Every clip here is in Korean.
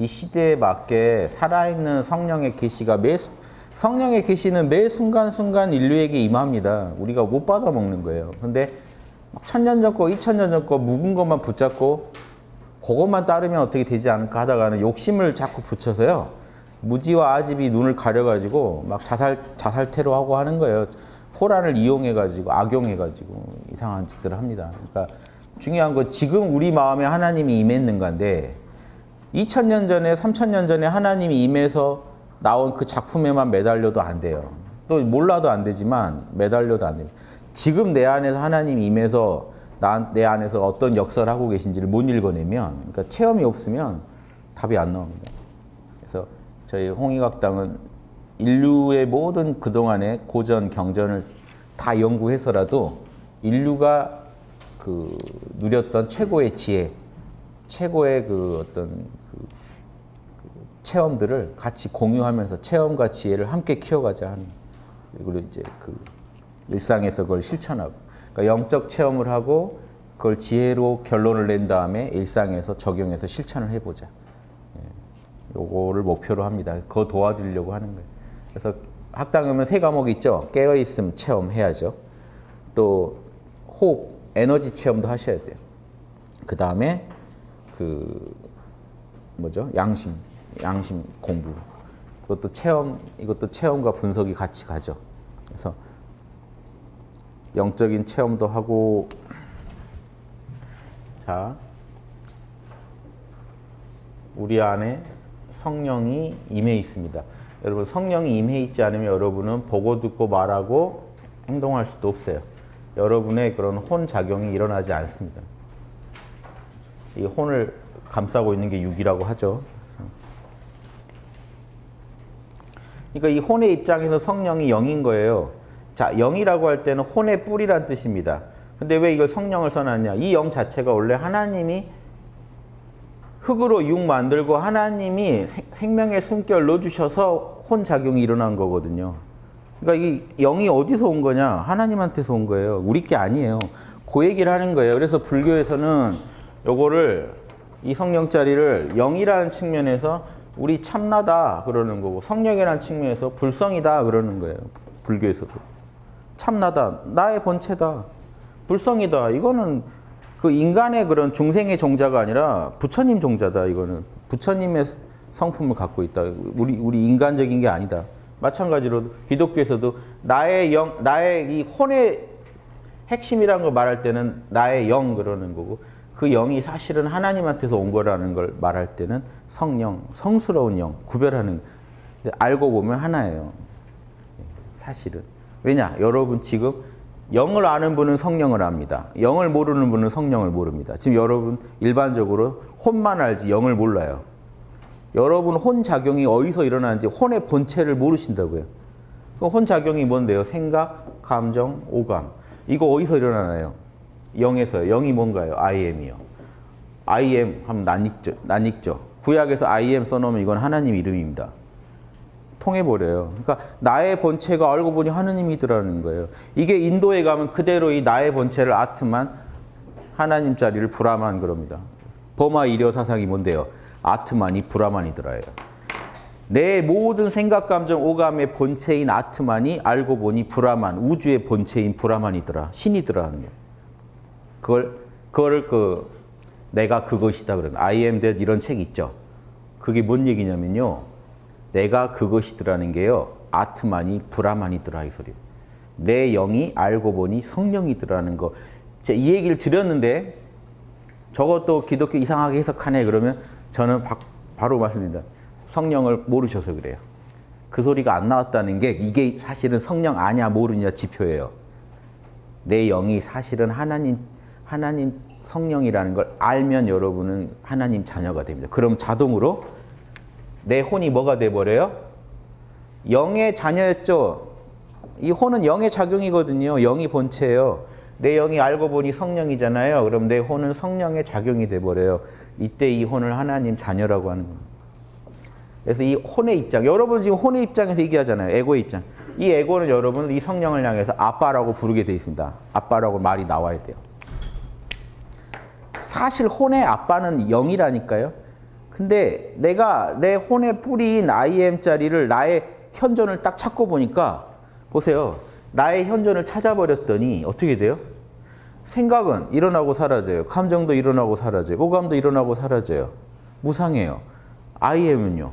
이 시대에 맞게 살아있는 성령의 계시가 성령의 계시는 매 순간순간 인류에게 임합니다. 우리가 못 받아먹는 거예요. 근데 막 1000년 전 거, 2000년 전 거 묵은 것만 붙잡고 그것만 따르면 어떻게 되지 않을까 하다가는 욕심을 자꾸 붙여서요. 무지와 아집이 눈을 가려가지고 막 자살태로 하고 하는 거예요. 포란을 이용해가지고 악용해가지고 이상한 짓들을 합니다. 그러니까 중요한 건 지금 우리 마음에 하나님이 임했는가인데 2000년 전에 3000년 전에 하나님이 임해서 나온 그 작품에만 매달려도 안 돼요. 또 몰라도 안 되지만 매달려도 안 돼요. 지금 내 안에서 하나님이 임해서 내 안에서 어떤 역사를 하고 계신지를 못 읽어내면, 그러니까 체험이 없으면 답이 안 나옵니다. 그래서 저희 홍익학당은 인류의 모든 그동안의 고전, 경전을 다 연구해서라도 인류가 그 누렸던 최고의 지혜, 최고의 그 어떤 체험들을 같이 공유하면서 체험과 지혜를 함께 키워가자 하는, 그리고 이제 그 일상에서 그걸 실천하고, 그러니까 영적 체험을 하고 그걸 지혜로 결론을 낸 다음에 일상에서 적용해서 실천을 해보자. 요거를 목표로 합니다. 그거 도와드리려고 하는 거예요. 그래서 학당에 오면 세 과목이 있죠. 깨어있음 체험해야죠. 또 호흡, 에너지 체험도 하셔야 돼요. 그 다음에 그 뭐죠? 양심 공부. 그것도 체험, 이것도 체험과 분석이 같이 가죠. 그래서 영적인 체험도 하고, 자, 우리 안에 성령이 임해 있습니다. 여러분, 성령이 임해 있지 않으면 여러분은 보고 듣고 말하고 행동할 수도 없어요. 여러분의 그런 혼작용이 일어나지 않습니다. 이 혼을 감싸고 있는 게 육이라고 하죠. 그러니까 이 혼의 입장에서 성령이 영인 거예요. 자, 영이라고 할 때는 혼의 뿔이란 뜻입니다. 근데 왜 이걸 성령을 써놨냐? 이 영 자체가 원래 하나님이 흙으로 육 만들고 하나님이 생명의 숨결 넣어주셔서 혼작용이 일어난 거거든요. 그러니까 이 영이 어디서 온 거냐? 하나님한테서 온 거예요. 우리 게 아니에요. 그 얘기를 하는 거예요. 그래서 불교에서는 요거를, 이 성령자리를 영이라는 측면에서 우리 참나다 그러는 거고, 성령이라는 측면에서 불성이다 그러는 거예요. 불교에서도. 참나다, 나의 본체다. 불성이다. 이거는 그 인간의 그런 중생의 종자가 아니라 부처님 종자다. 이거는 부처님의 성품을 갖고 있다. 우리 인간적인 게 아니다. 마찬가지로 기독교에서도 나의 영, 나의 이 혼의 핵심이라는 걸 말할 때는 나의 영 그러는 거고, 그 영이 사실은 하나님한테서 온 거라는 걸 말할 때는 성령, 성스러운 영, 구별하는. 근데 알고 보면 하나예요. 사실은. 왜냐? 여러분 지금 영을 아는 분은 성령을 압니다. 영을 모르는 분은 성령을 모릅니다. 지금 여러분 일반적으로 혼만 알지 영을 몰라요. 여러분 혼작용이 어디서 일어나는지 혼의 본체를 모르신다고요. 그 혼작용이 뭔데요? 생각, 감정, 오감. 이거 어디서 일어나나요? 영에서요. 영이 뭔가요? I am이요. I am 하면 낯익죠. 구약에서 I am 써놓으면 이건 하나님 이름입니다. 통해버려요. 그러니까 나의 본체가 알고 보니 하느님이더라는 거예요. 이게 인도에 가면 그대로 이 나의 본체를 아트만, 하나님 자리를 브라만 그럽니다. 버마 이려 사상이 뭔데요? 아트만이 브라만이더라예요. 내 모든 생각, 감정, 오감의 본체인 아트만이 알고 보니 브라만, 우주의 본체인 브라만이더라, 신이더라는 거예요. 그걸 내가 그것이다 그런 I am that 이런 책 있죠. 그게 뭔 얘기냐면요. 내가 그것이더라는 게요. 아트만이 브라만이더라 이 소리. 내 영이 알고 보니 성령이더라는 거. 제가 이 얘기를 드렸는데 저것도 기독교 이상하게 해석하네 그러면 저는 바로 말씀드립니다. 성령을 모르셔서 그래요. 그 소리가 안 나왔다는 게 이게 사실은 성령 아냐 모르냐 지표예요. 내 영이 사실은 하나님 성령이라는 걸 알면 여러분은 하나님 자녀가 됩니다. 그럼 자동으로 내 혼이 뭐가 돼버려요? 영의 자녀였죠. 이 혼은 영의 작용이거든요. 영이 본체예요. 내 영이 알고 보니 성령이잖아요. 그럼 내 혼은 성령의 작용이 돼버려요. 이때 이 혼을 하나님 자녀라고 하는 겁니다. 그래서 이 혼의 입장, 여러분 지금 혼의 입장에서 얘기하잖아요. 에고의 입장. 이 에고는 여러분은 이 성령을 향해서 아빠라고 부르게 돼 있습니다. 아빠라고 말이 나와야 돼요. 사실 혼의 아빠는 영이라니까요. 근데 내가 내 혼의 뿌리인 IM자리를 나의 현존을 딱 찾고 보니까 보세요. 나의 현존을 찾아버렸더니 어떻게 돼요? 생각은 일어나고 사라져요. 감정도 일어나고 사라져요. 오감도 일어나고 사라져요. 무상해요. IM은요.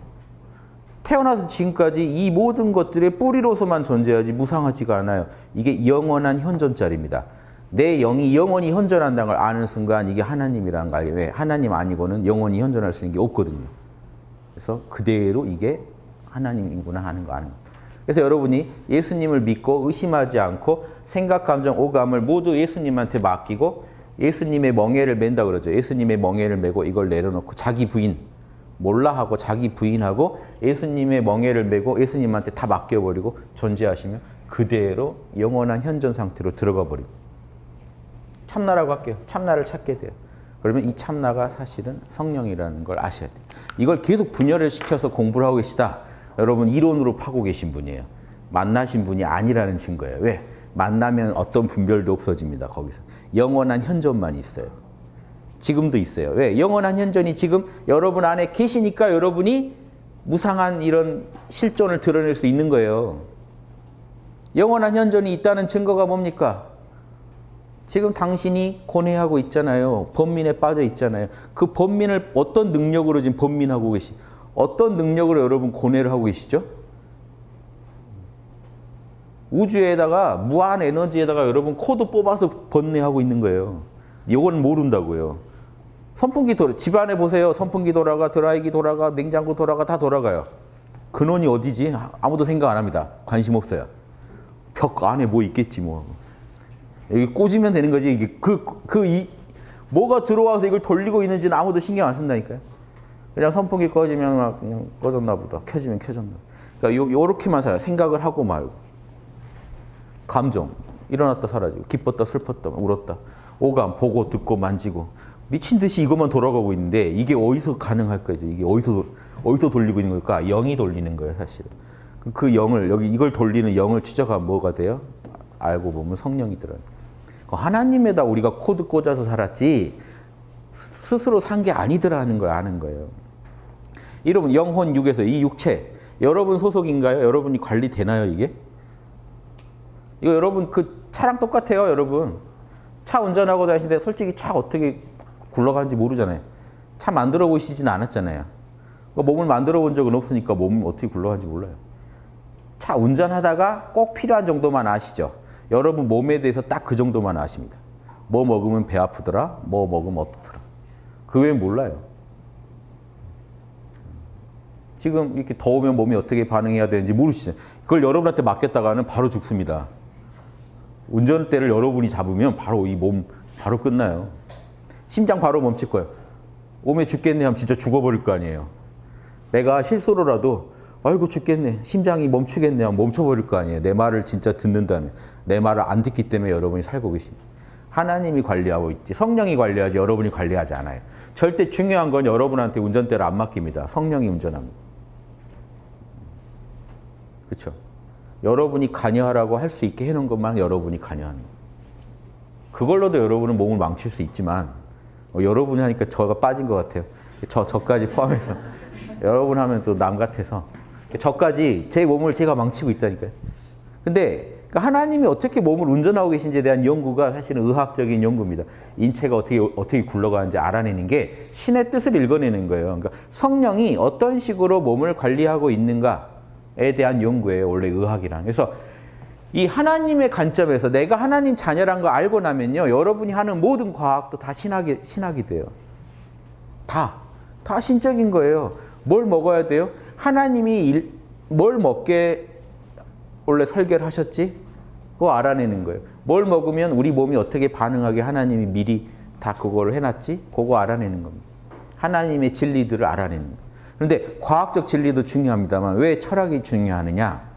태어나서 지금까지 이 모든 것들의 뿌리로서만 존재하지 무상하지가 않아요. 이게 영원한 현존짜리입니다. 내 영이 영원히 현존한다는 걸 아는 순간 이게 하나님이라는 걸 알게 왜? 하나님 아니고는 영원히 현존할 수 있는 게 없거든요. 그래서 그대로 이게 하나님이구나 하는 거 아는 거예요. 그래서 여러분이 예수님을 믿고 의심하지 않고 생각, 감정, 오감을 모두 예수님한테 맡기고 예수님의 멍에를 맨다 그러죠. 예수님의 멍에를 메고 이걸 내려놓고 자기 부인, 몰라 하고 자기 부인하고 예수님의 멍에를 메고 예수님한테 다 맡겨버리고 존재하시면 그대로 영원한 현존 상태로 들어가 버립니다. 참나라고 할게요. 참나를 찾게 돼요. 그러면 이 참나가 사실은 성령이라는 걸 아셔야 돼요. 이걸 계속 분열을 시켜서 공부를 하고 계시다. 여러분 이론으로 파고 계신 분이에요. 만나신 분이 아니라는 증거예요. 왜? 만나면 어떤 분별도 없어집니다. 거기서. 영원한 현존만 있어요. 지금도 있어요. 왜? 영원한 현존이 지금 여러분 안에 계시니까 여러분이 무상한 이런 실존을 드러낼 수 있는 거예요. 영원한 현존이 있다는 증거가 뭡니까? 지금 당신이 고뇌하고 있잖아요. 번민에 빠져 있잖아요. 그 번민을 어떤 능력으로 지금 번민하고 계시? 어떤 능력으로 여러분 고뇌를 하고 계시죠? 우주에다가 무한 에너지에다가 여러분 코도 뽑아서 번뇌하고 있는 거예요. 이건 모른다고요. 선풍기 돌아, 집안에 보세요. 선풍기 돌아가, 드라이기 돌아가, 냉장고 돌아가, 다 돌아가요. 근원이 어디지? 아무도 생각 안 합니다. 관심 없어요. 벽 안에 뭐 있겠지 뭐. 여기 꽂으면 되는 거지. 이게 뭐가 들어와서 이걸 돌리고 있는지는 아무도 신경 안 쓴다니까요. 그냥 선풍기 꺼지면 막 그냥 꺼졌나 보다. 켜지면 켜졌나. 그러니까 요렇게만 살아요. 생각을 하고 말고. 감정. 일어났다 사라지고. 기뻤다 슬펐다 울었다. 오감 보고 듣고 만지고. 미친 듯이 이것만 돌아가고 있는데 이게 어디서 가능할까? 이게 어디서 돌리고 있는 걸까? 영이 돌리는 거예요, 사실. 그 영을 여기 이걸 돌리는 영을 추적하면 뭐가 돼요? 알고 보면 성령이 들어요. 하나님에다 우리가 코드 꽂아서 살았지 스스로 산 게 아니더라는 걸 아는 거예요. 여러분 영혼 육에서 이 육체 여러분 소속인가요? 여러분이 관리되나요 이게? 이거 여러분 그 차랑 똑같아요 여러분. 차 운전하고 다니시는데 솔직히 차 어떻게 굴러가는지 모르잖아요. 차 만들어 보시진 않았잖아요. 몸을 만들어 본 적은 없으니까 몸 어떻게 굴러가는지 몰라요. 차 운전하다가 꼭 필요한 정도만 아시죠? 여러분 몸에 대해서 딱 그 정도만 아십니다. 뭐 먹으면 배 아프더라, 뭐 먹으면 어떻더라. 그 외엔 몰라요. 지금 이렇게 더우면 몸이 어떻게 반응해야 되는지 모르시죠? 그걸 여러분한테 맡겼다가는 바로 죽습니다. 운전대를 여러분이 잡으면 바로 이 몸 바로 끝나요. 심장 바로 멈출 거예요. 몸에 죽겠네 하면 진짜 죽어버릴 거 아니에요. 내가 실수로라도 아이고 죽겠네. 심장이 멈추겠네 하면 멈춰버릴 거 아니에요. 내 말을 진짜 듣는다면. 내 말을 안 듣기 때문에 여러분이 살고 계십니다. 하나님이 관리하고 있지. 성령이 관리하지 여러분이 관리하지 않아요. 절대 중요한 건 여러분한테 운전대를 안 맡깁니다. 성령이 운전합니다. 그렇죠? 여러분이 관여하라고 할 수 있게 해놓은 것만 여러분이 관여하는 거예요. 그걸로도 여러분은 몸을 망칠 수 있지만 여러분이 하니까 저가 빠진 것 같아요. 저까지 포함해서 여러분 하면 또 남 같아서 저까지 제 몸을 제가 망치고 있다니까요. 근데 하나님이 어떻게 몸을 운전하고 계신지에 대한 연구가 사실은 의학적인 연구입니다. 인체가 어떻게 굴러가는지 알아내는 게 신의 뜻을 읽어내는 거예요. 그러니까 성령이 어떤 식으로 몸을 관리하고 있는가에 대한 연구예요. 원래 의학이란. 그래서 이 하나님의 관점에서 내가 하나님 자녀란 거 알고 나면요. 여러분이 하는 모든 과학도 다 신학이 돼요. 다 신적인 거예요. 뭘 먹어야 돼요? 하나님이 뭘 먹게 원래 설계를 하셨지? 그거 알아내는 거예요. 뭘 먹으면 우리 몸이 어떻게 반응하게 하나님이 미리 다 그거를 해놨지? 그거 알아내는 겁니다. 하나님의 진리들을 알아내는 거예요. 그런데 과학적 진리도 중요합니다만 왜 철학이 중요하느냐?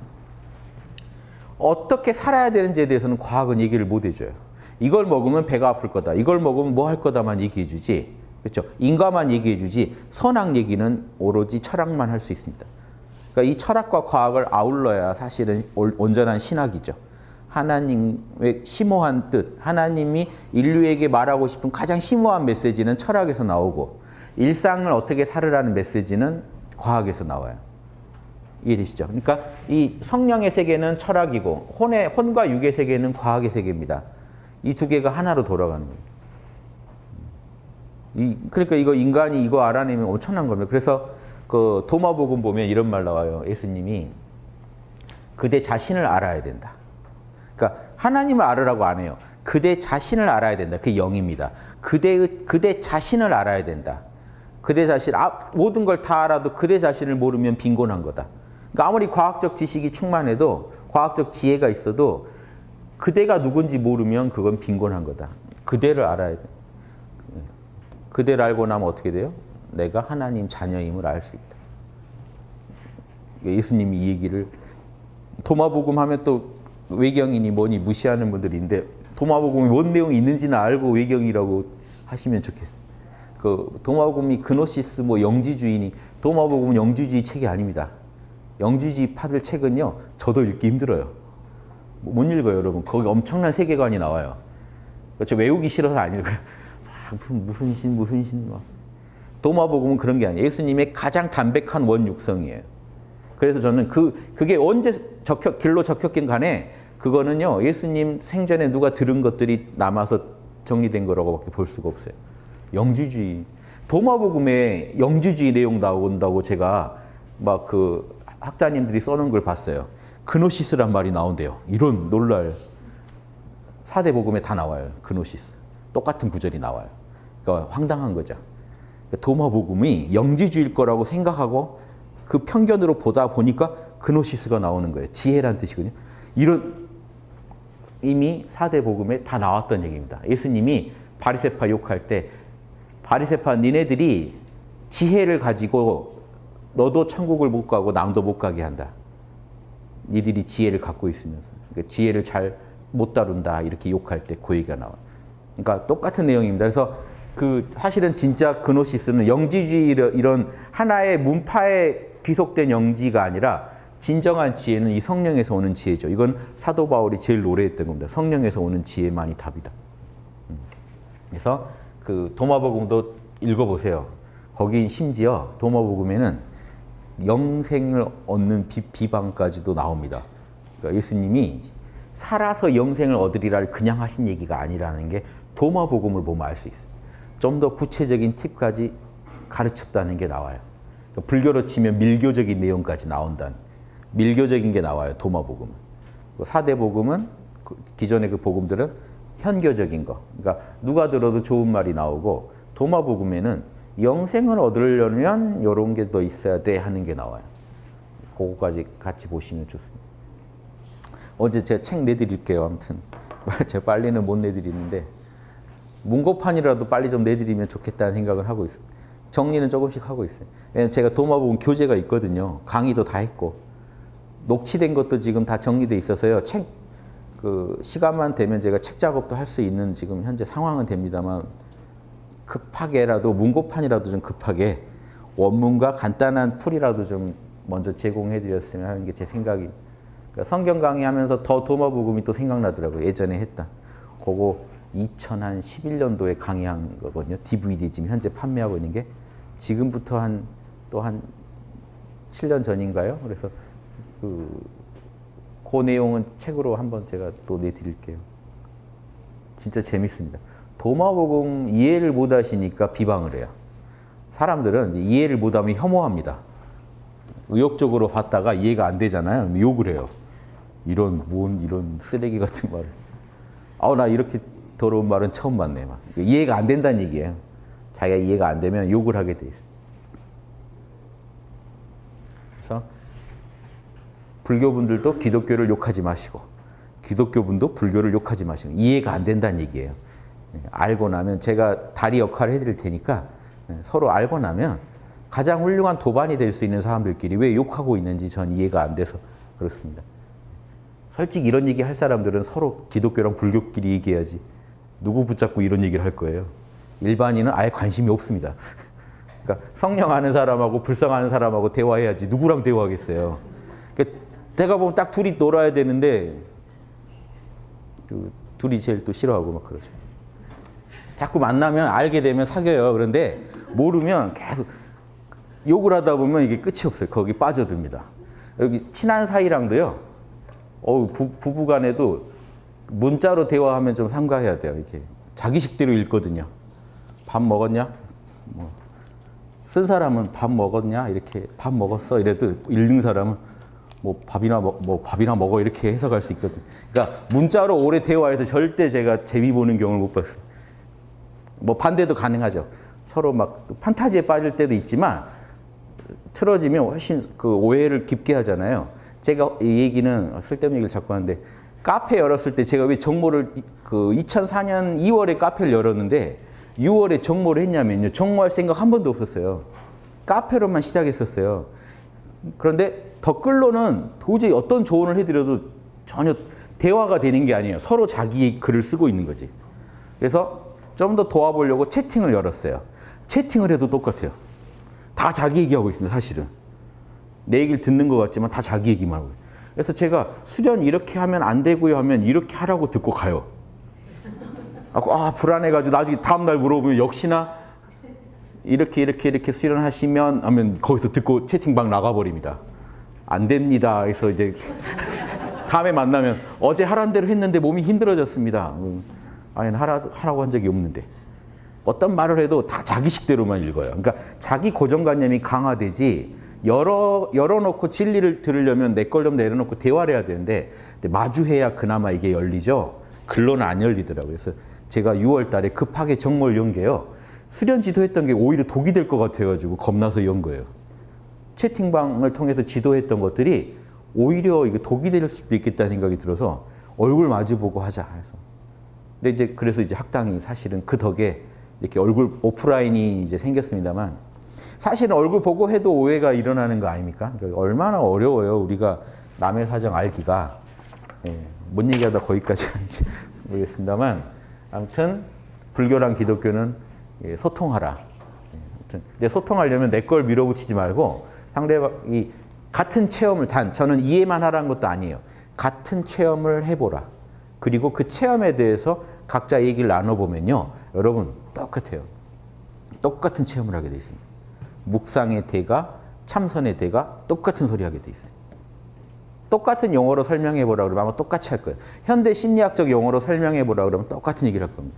어떻게 살아야 되는지에 대해서는 과학은 얘기를 못 해줘요. 이걸 먹으면 배가 아플 거다. 이걸 먹으면 뭐 할 거다만 얘기해 주지. 그렇죠? 인과만 얘기해 주지 선악 얘기는 오로지 철학만 할 수 있습니다. 그러니까 이 철학과 과학을 아울러야 사실은 온전한 신학이죠. 하나님의 심오한 뜻, 하나님이 인류에게 말하고 싶은 가장 심오한 메시지는 철학에서 나오고 일상을 어떻게 살으라는 메시지는 과학에서 나와요. 이해되시죠? 그러니까 이 성령의 세계는 철학이고 혼과 육의 세계는 과학의 세계입니다. 이 두 개가 하나로 돌아가는 거예요. 그러니까 이거 인간이 이거 알아내면 엄청난 겁니다. 그래서 그 도마복음 보면 이런 말 나와요. 예수님이 그대 자신을 알아야 된다. 그러니까 하나님을 알으라고 안 해요. 그대 자신을 알아야 된다. 그게 영입니다. 그대 자신을 알아야 된다. 그대 자신, 모든 걸 다 알아도 그대 자신을 모르면 빈곤한 거다. 그러니까 아무리 과학적 지식이 충만해도, 과학적 지혜가 있어도 그대가 누군지 모르면 그건 빈곤한 거다. 그대를 알아야 돼. 그대를 알고 나면 어떻게 돼요? 내가 하나님 자녀임을 알 수 있다. 예수님이 이 얘기를 도마복음 하면 또 외경이니 뭐니 무시하는 분들인데 도마복음이 뭔 내용이 있는지는 알고 외경이라고 하시면 좋겠어요. 그 도마복음이 그노시스 뭐 영지주의니 도마복음은 영지주의 책이 아닙니다. 영지주의 파들 책은요 저도 읽기 힘들어요. 못 읽어요 여러분. 거기 엄청난 세계관이 나와요. 저 외우기 싫어서 안 읽어요. 막 무슨 신 막. 도마복음은 그런 게 아니에요. 예수님의 가장 담백한 원육성이에요. 그래서 저는 그게 언제 길로 적혔긴 간에 그거는요 예수님 생전에 누가 들은 것들이 남아서 정리된 거라고밖에 볼 수가 없어요. 영지주의 도마복음에 영지주의 내용 나온다고 제가 막 그 학자님들이 써놓은 걸 봤어요. 그노시스란 말이 나온대요. 이런 놀랄 4대 복음에 다 나와요. 그노시스 똑같은 구절이 나와요. 그러니까 황당한 거죠. 도마복음이 영지주의일 거라고 생각하고 그 편견으로 보다 보니까 그노시스가 나오는 거예요. 지혜란 뜻이거든요. 이런 이미 4대 복음에 다 나왔던 얘기입니다. 예수님이 바리새파 욕할 때 바리새파 니네들이 지혜를 가지고 너도 천국을 못 가고 남도 못 가게 한다. 니들이 지혜를 갖고 있으면서 그러니까 지혜를 잘 못 다룬다 이렇게 욕할 때 그 얘기가 나와요. 그러니까 똑같은 내용입니다. 그래서 사실은 진짜 그노시스는 영지주의 이런 하나의 문파에 귀속된 영지가 아니라 진정한 지혜는 이 성령에서 오는 지혜죠. 이건 사도 바울이 제일 노래했던 겁니다. 성령에서 오는 지혜만이 답이다. 그래서 그 도마복음도 읽어보세요. 거긴 심지어 도마복음에는 영생을 얻는 비방까지도 나옵니다. 그러니까 예수님이 살아서 영생을 얻으리라를 그냥 하신 얘기가 아니라는 게 도마복음을 보면 알 수 있어요. 좀 더 구체적인 팁까지 가르쳤다는 게 나와요. 그러니까 불교로 치면 밀교적인 내용까지 나온다는 밀교적인 게 나와요. 도마복음은 4대 복음은 기존의 그 복음들은 현교적인 거. 그러니까 누가 들어도 좋은 말이 나오고 도마복음에는 영생을 얻으려면 이런 게 더 있어야 돼 하는 게 나와요. 그거까지 같이 보시면 좋습니다. 어제 제가 책 내드릴게요. 아무튼 제가 빨리는 못 내드리는데 문고판이라도 빨리 좀 내드리면 좋겠다는 생각을 하고 있어요. 정리는 조금씩 하고 있어요. 왜냐면 제가 도마복음 교재가 있거든요. 강의도 다 했고 녹취된 것도 지금 다 정리돼 있어서요. 책 그 시간만 되면 제가 책 작업도 할 수 있는 지금 현재 상황은 됩니다만 급하게라도 문고판이라도 좀 급하게 원문과 간단한 풀이라도 좀 먼저 제공해드렸으면 하는 게 제 생각입니다. 그러니까 성경 강의하면서 더 도마복음이 또 생각나더라고요. 예전에 했다. 그거 2011년도에 강의한 거거든요. DVD 지금 현재 판매하고 있는 게 지금부터 또 한 7년 전인가요? 그래서 그 내용은 책으로 한번 제가 또 내드릴게요. 진짜 재밌습니다. 도마복음 이해를 못 하시니까 비방을 해요. 사람들은 이해를 못 하면 혐오합니다. 의욕적으로 봤다가 이해가 안 되잖아요. 욕을 해요. 이런 쓰레기 같은 말을. 나 이렇게 더러운 말은 처음 봤네. 막. 이해가 안 된다는 얘기예요. 자기가 이해가 안 되면 욕을 하게 돼 있어요. 그래서 불교분들도 기독교를 욕하지 마시고 기독교분도 불교를 욕하지 마시고 이해가 안 된다는 얘기예요. 알고 나면 제가 다리 역할을 해드릴 테니까 서로 알고 나면 가장 훌륭한 도반이 될 수 있는 사람들끼리 왜 욕하고 있는지 전 이해가 안 돼서 그렇습니다. 솔직히 이런 얘기 할 사람들은 서로 기독교랑 불교끼리 얘기해야지 누구 붙잡고 이런 얘기를 할 거예요. 일반인은 아예 관심이 없습니다. 그러니까 성령 아는 사람하고 불성 아는 사람하고 대화해야지 누구랑 대화하겠어요. 그러니까 제가 보면 딱 둘이 놀아야 되는데 둘이 제일 또 싫어하고 막 그러죠. 자꾸 만나면 알게 되면 사귀어요. 그런데 모르면 계속 욕을 하다 보면 이게 끝이 없어요. 거기 빠져듭니다. 여기 친한 사이랑도요. 부부간에도 문자로 대화하면 좀 삼가해야 돼요. 이렇게 자기식대로 읽거든요. 밥 먹었냐? 뭐. 쓴 사람은 밥 먹었냐? 이렇게 밥 먹었어? 이래도 읽는 사람은 밥이나 먹어 이렇게 해석할 수 있거든요. 그러니까 문자로 오래 대화해서 절대 제가 재미 보는 경우를 못 봤어요. 뭐 반대도 가능하죠. 서로 막 판타지에 빠질 때도 있지만 틀어지면 훨씬 그 오해를 깊게 하잖아요. 제가 이 얘기는 쓸데없는 얘기를 자꾸 하는데 카페 열었을 때 제가 왜 정모를 그 2004년 2월에 카페를 열었는데 6월에 정모를 했냐면요. 정모할 생각 한 번도 없었어요. 카페로만 시작했었어요. 그런데 댓글로는 도저히 어떤 조언을 해드려도 전혀 대화가 되는 게 아니에요. 서로 자기 글을 쓰고 있는 거지. 그래서 좀 더 도와보려고 채팅을 열었어요. 채팅을 해도 똑같아요. 다 자기 얘기하고 있습니다. 사실은. 내 얘기를 듣는 것 같지만 다 자기 얘기만 하고 있어요. 그래서 제가 수련 이렇게 하면 안 되고요 하면 이렇게 하라고 듣고 가요. 아 불안해가지고 나중에 다음날 물어보면 역시나 이렇게 수련하시면 하면 거기서 듣고 채팅방 나가버립니다. 안 됩니다. 그래서 이제 다음에 만나면 어제 하란 대로 했는데 몸이 힘들어졌습니다. 아니 하라고 한 적이 없는데. 어떤 말을 해도 다 자기식대로만 읽어요. 그러니까 자기 고정관념이 강화되지 열어놓고 진리를 들으려면 내 걸 좀 내려놓고 대화를 해야 되는데 마주해야 그나마 이게 열리죠. 글로는 안 열리더라고요. 그래서 제가 6월 달에 급하게 정모를 연 게요. 수련 지도했던 게 오히려 독이 될 것 같아가지고 겁나서 연 거예요. 채팅방을 통해서 지도했던 것들이 오히려 이게 독이 될 수도 있겠다는 생각이 들어서 얼굴 마주보고 하자 해서. 근데 이제 그래서 이제 학당이 사실은 그 덕에 이렇게 얼굴 오프라인이 이제 생겼습니다만 사실은 얼굴 보고 해도 오해가 일어나는 거 아닙니까? 그러니까 얼마나 어려워요. 우리가 남의 사정 알기가. 예. 뭔 얘기하다 거기까지 하는지 모르겠습니다만 아무튼 불교랑 기독교는 소통하라. 근데 소통하려면 내 걸 밀어붙이지 말고 상대방이 같은 체험을 저는 이해만 하라는 것도 아니에요. 같은 체험을 해보라. 그리고 그 체험에 대해서 각자 얘기를 나눠보면요. 여러분 똑같아요. 똑같은 체험을 하게 돼 있습니다. 묵상의 대가, 참선의 대가 똑같은 소리 하게 돼 있어요. 똑같은 용어로 설명해보라 그러면 아마 똑같이 할 거예요. 현대 심리학적 용어로 설명해보라 그러면 똑같은 얘기를 할 겁니다.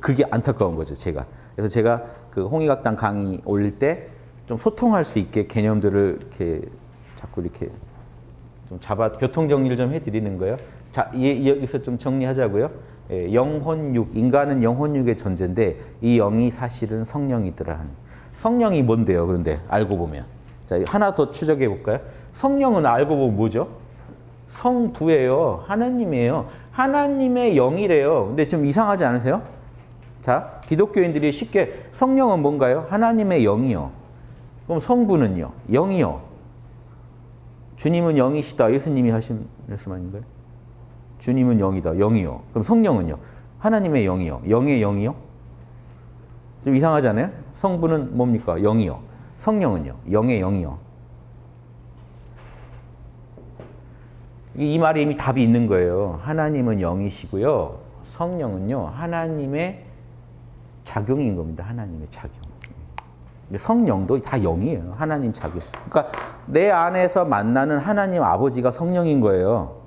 그게 안타까운 거죠, 제가. 그래서 제가 그 홍익학당 강의 올릴 때 좀 소통할 수 있게 개념들을 이렇게 자꾸 이렇게 좀 교통정리를 좀 해드리는 거예요. 자, 여기서 좀 정리하자고요. 예, 영혼육, 인간은 영혼육의 존재인데 이 영이 사실은 성령이더라. 성령이 뭔데요, 그런데 알고 보면. 자, 하나 더 추적해볼까요? 성령은 알고 보면 뭐죠? 성부예요. 하나님이에요. 하나님의 영이래요. 근데 좀 이상하지 않으세요? 자, 기독교인들이 쉽게 성령은 뭔가요? 하나님의 영이요. 그럼 성부는요? 영이요. 주님은 영이시다. 예수님이 하신 말씀 아닌가요? 주님은 영이다. 영이요. 그럼 성령은요? 하나님의 영이요. 영의 영이요? 좀 이상하지 않아요? 성부는 뭡니까? 영이요. 성령은요? 영의 영이요. 이 말에 이미 답이 있는 거예요. 하나님은 영이시고요. 성령은요. 하나님의 작용인 겁니다. 하나님의 작용. 성령도 다 영이에요. 하나님 작용. 그러니까 내 안에서 만나는 하나님 아버지가 성령인 거예요.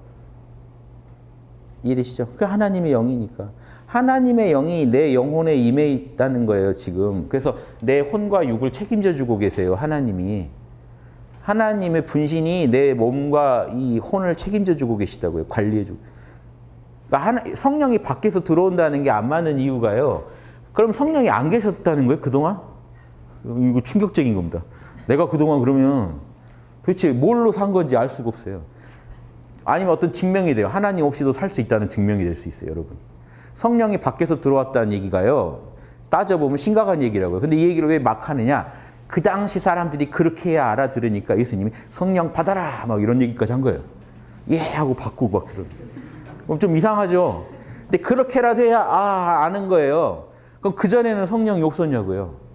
이해되시죠? 그 하나님의 영이니까. 하나님의 영이 내 영혼에 임해 있다는 거예요. 지금. 그래서 내 혼과 육을 책임져주고 계세요. 하나님이. 하나님의 분신이 내 몸과 이 혼을 책임져주고 계시다고요. 관리해주고. 그러니까 성령이 밖에서 들어온다는 게 안 맞는 이유가요. 그럼 성령이 안 계셨다는 거예요, 그동안? 이거 충격적인 겁니다. 내가 그동안 그러면 도대체 뭘로 산 건지 알 수가 없어요. 아니면 어떤 증명이 돼요. 하나님 없이도 살 수 있다는 증명이 될 수 있어요, 여러분. 성령이 밖에서 들어왔다는 얘기가요. 따져보면 심각한 얘기라고요. 근데 이 얘기를 왜 막 하느냐. 그 당시 사람들이 그렇게 해야 알아들으니까 예수님이 성령 받아라 막 이런 얘기까지 한 거예요. 예 하고 받고 막 그런. 그럼 좀 이상하죠. 근데 그렇게라도 해야 아는 거예요. 그럼 그 전에는 성령이 없었냐고요.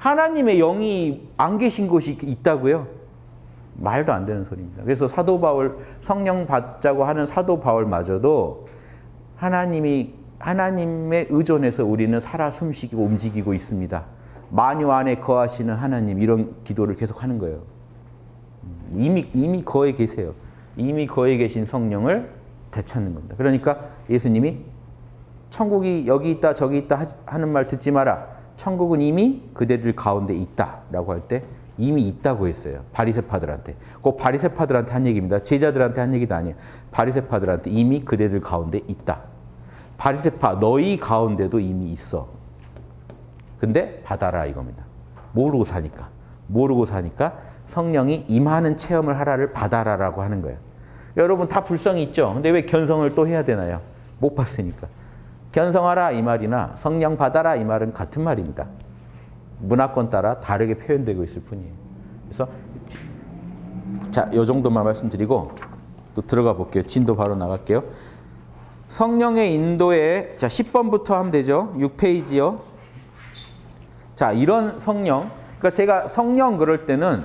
하나님의 영이 안 계신 곳이 있다고요. 말도 안 되는 소리입니다. 그래서 사도 바울 성령 받자고 하는 사도 바울마저도 하나님의 의존에서 우리는 살아 숨쉬고 움직이고 있습니다. 만유 안에 거하시는 하나님, 이런 기도를 계속 하는 거예요. 이미 거에 계세요. 이미 거에 계신 성령을 되찾는 겁니다. 그러니까 예수님이 천국이 여기 있다 저기 있다 하는 말 듣지 마라. 천국은 이미 그대들 가운데 있다 라고 할 때 이미 있다고 했어요. 바리새파들한테. 꼭 바리새파들한테 한 얘기입니다. 제자들한테 한 얘기도 아니에요. 바리새파들한테 이미 그대들 가운데 있다. 바리새파, 너희 가운데도 이미 있어. 근데 받아라 이겁니다. 모르고 사니까 성령이 임하는 체험을 하라를 받아라라고 하는 거예요. 여러분 다 불성이 있죠? 근데 왜 견성을 또 해야 되나요? 못 봤으니까. 견성하라 이 말이나 성령 받아라 이 말은 같은 말입니다. 문화권 따라 다르게 표현되고 있을 뿐이에요. 그래서 자, 요 정도만 말씀드리고 또 들어가 볼게요. 진도 바로 나갈게요. 성령의 인도에, 자 10번부터 하면 되죠. 6페이지요. 자, 이런 성령, 그러니까 제가 성령 그럴 때는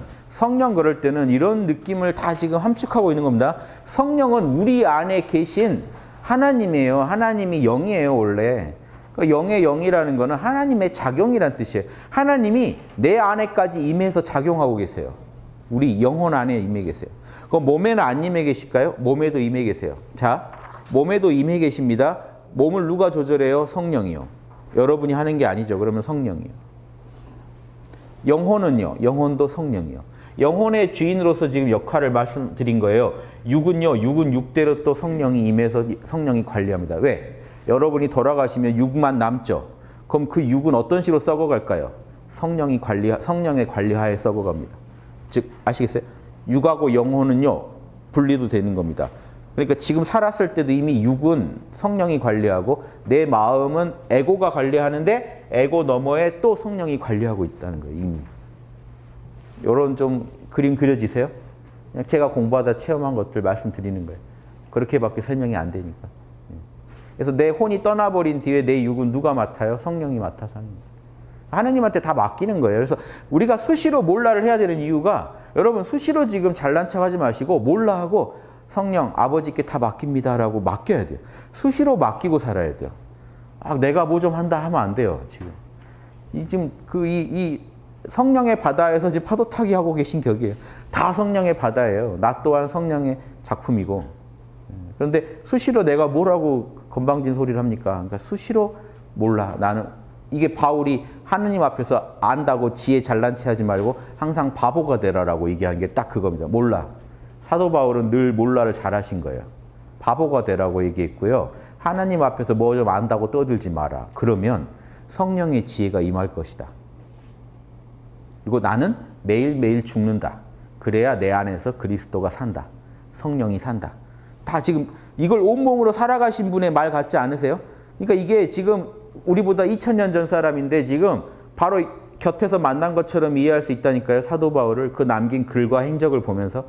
이런 느낌을 다 지금 함축하고 있는 겁니다. 성령은 우리 안에 계신 하나님이에요. 하나님이 영이에요, 원래. 그러니까 영의 영이라는 거는 하나님의 작용이란 뜻이에요. 하나님이 내 안에까지 임해서 작용하고 계세요. 우리 영혼 안에 임해 계세요. 그럼 몸에는 안 임해 계실까요? 몸에도 임해 계세요. 자, 몸에도 임해 계십니다. 몸을 누가 조절해요? 성령이요. 여러분이 하는 게 아니죠. 그러면 성령이요. 영혼은요. 영혼도 성령이요. 영혼의 주인으로서 지금 역할을 말씀드린 거예요. 육은요. 육은 육대로 또 성령이 임해서 성령이 관리합니다. 왜? 여러분이 돌아가시면 육만 남죠. 그럼 그 육은 어떤 식으로 썩어갈까요? 성령의 관리하에 썩어갑니다. 즉 아시겠어요? 육하고 영혼은요. 분리도 되는 겁니다. 그러니까 지금 살았을 때도 이미 육은 성령이 관리하고 내 마음은 에고가 관리하는데 에고 너머에 또 성령이 관리하고 있다는 거예요. 이미. 이런 좀 그림 그려지세요? 그냥 제가 공부하다 체험한 것들 말씀드리는 거예요. 그렇게밖에 설명이 안 되니까. 그래서 내 혼이 떠나버린 뒤에 내 육은 누가 맡아요? 성령이 맡아서 하는 거예요. 하느님한테 다 맡기는 거예요. 그래서 우리가 수시로 몰라를 해야 되는 이유가, 여러분 수시로 지금 잘난 척하지 마시고 몰라하고 성령 아버지께 다 맡깁니다라고 맡겨야 돼요. 수시로 맡기고 살아야 돼요. 아, 내가 뭐 좀 한다 하면 안 돼요. 지금 이 성령의 바다에서 지금 파도 타기 하고 계신 격이에요. 다 성령의 바다예요. 나 또한 성령의 작품이고. 그런데 수시로 내가 뭐라고 건방진 소리를 합니까? 그러니까 수시로 몰라. 나는 이게 바울이 하느님 앞에서 안다고 지혜 잘난 체하지 말고 항상 바보가 되라라고 얘기한 게 딱 그겁니다. 몰라. 사도 바울은 늘 몰라를 잘하신 거예요. 바보가 되라고 얘기했고요. 하나님 앞에서 뭐 좀 안다고 떠들지 마라. 그러면 성령의 지혜가 임할 것이다. 그리고 나는 매일매일 죽는다. 그래야 내 안에서 그리스도가 산다. 성령이 산다. 다 지금 이걸 온몸으로 살아가신 분의 말 같지 않으세요? 그러니까 이게 지금 우리보다 2000년 전 사람인데 지금 바로 곁에서 만난 것처럼 이해할 수 있다니까요. 사도 바울을 그 남긴 글과 행적을 보면서.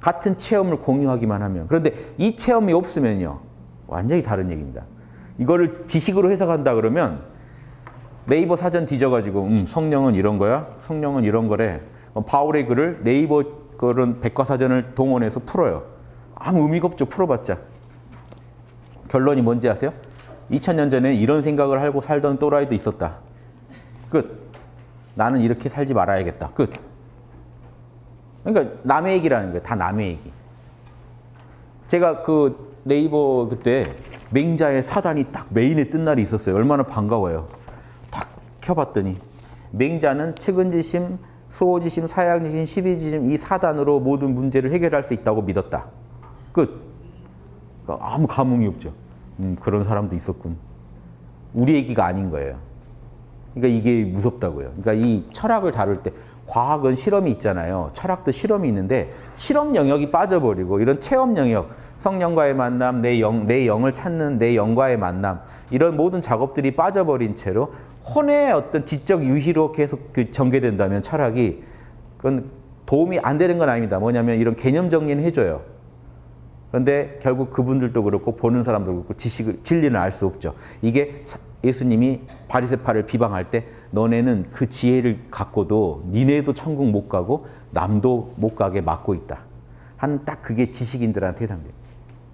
같은 체험을 공유하기만 하면. 그런데 이 체험이 없으면요. 완전히 다른 얘기입니다. 이거를 지식으로 해석한다 그러면 네이버 사전 뒤져가지고 성령은 이런 거야. 성령은 이런 거래. 바울의 글을 네이버 그런 백과사전을 동원해서 풀어요. 아무 의미가 없죠. 풀어봤자. 결론이 뭔지 아세요? 2000년 전에 이런 생각을 하고 살던 또라이도 있었다. 끝. 나는 이렇게 살지 말아야겠다. 끝. 그러니까 남의 얘기라는 거예요. 다 남의 얘기. 제가 그 네이버 그때 맹자의 사단이 딱 메인에 뜬 날이 있었어요. 얼마나 반가워요. 딱 켜봤더니 맹자는 측은지심, 수호지심, 사양지심, 시비지심 이 사단으로 모든 문제를 해결할 수 있다고 믿었다. 끝. 그러니까 아무 감흥이 없죠. 그런 사람도 있었군. 우리 얘기가 아닌 거예요. 그러니까 이게 무섭다고요. 그러니까 이 철학을 다룰 때 과학은 실험이 있잖아요. 철학도 실험이 있는데 실험 영역이 빠져버리고 이런 체험 영역, 성령과의 만남, 내 영을 찾는 내 영과의 만남 이런 모든 작업들이 빠져버린 채로 혼의 어떤 지적 유희로 계속 전개된다면 철학이 그건 도움이 안 되는 건 아닙니다. 뭐냐면 이런 개념 정리는 해줘요. 그런데 결국 그분들도 그렇고 보는 사람도 그렇고 진리는 알 수 없죠. 이게 예수님이 바리새파를 비방할 때 너네는 그 지혜를 갖고도 니네도 천국 못 가고 남도 못 가게 막고 있다. 한 딱 그게 지식인들한테 해당돼요.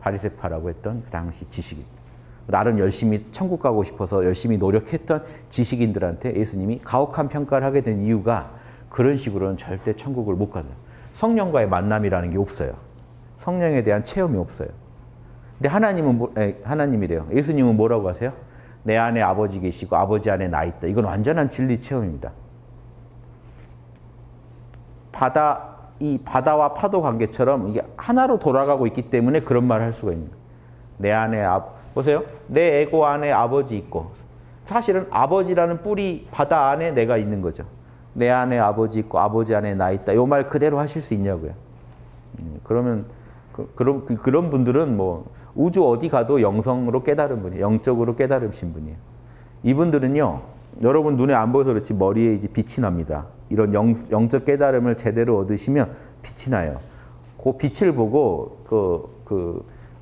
바리새파라고 했던 그 당시 지식인. 나름 열심히 천국 가고 싶어서 열심히 노력했던 지식인들한테 예수님이 가혹한 평가를 하게 된 이유가 그런 식으로는 절대 천국을 못 가요. 성령과의 만남이라는 게 없어요. 성령에 대한 체험이 없어요. 근데 하나님은 하나님이래요. 예수님은 뭐라고 하세요? 내 안에 아버지 계시고 아버지 안에 나 있다. 이건 완전한 진리 체험입니다. 이 바다와 파도 관계처럼 이게 하나로 돌아가고 있기 때문에 그런 말을 할 수가 있는 거예요. 내 안에 보세요. 내 에고 안에 아버지 있고, 사실은 아버지라는 뿌리 바다 안에 내가 있는 거죠. 내 안에 아버지 있고 아버지 안에 나 있다. 이 말 그대로 하실 수 있냐고요. 그러면 그런 분들은 뭐 우주 어디 가도 영성으로 깨달은 분이에요. 영적으로 깨달으신 분이에요. 이분들은요, 여러분 눈에 안 보여서 그렇지 머리에 이제 빛이 납니다. 이런 영적 깨달음을 제대로 얻으시면 빛이 나요. 그 빛을 보고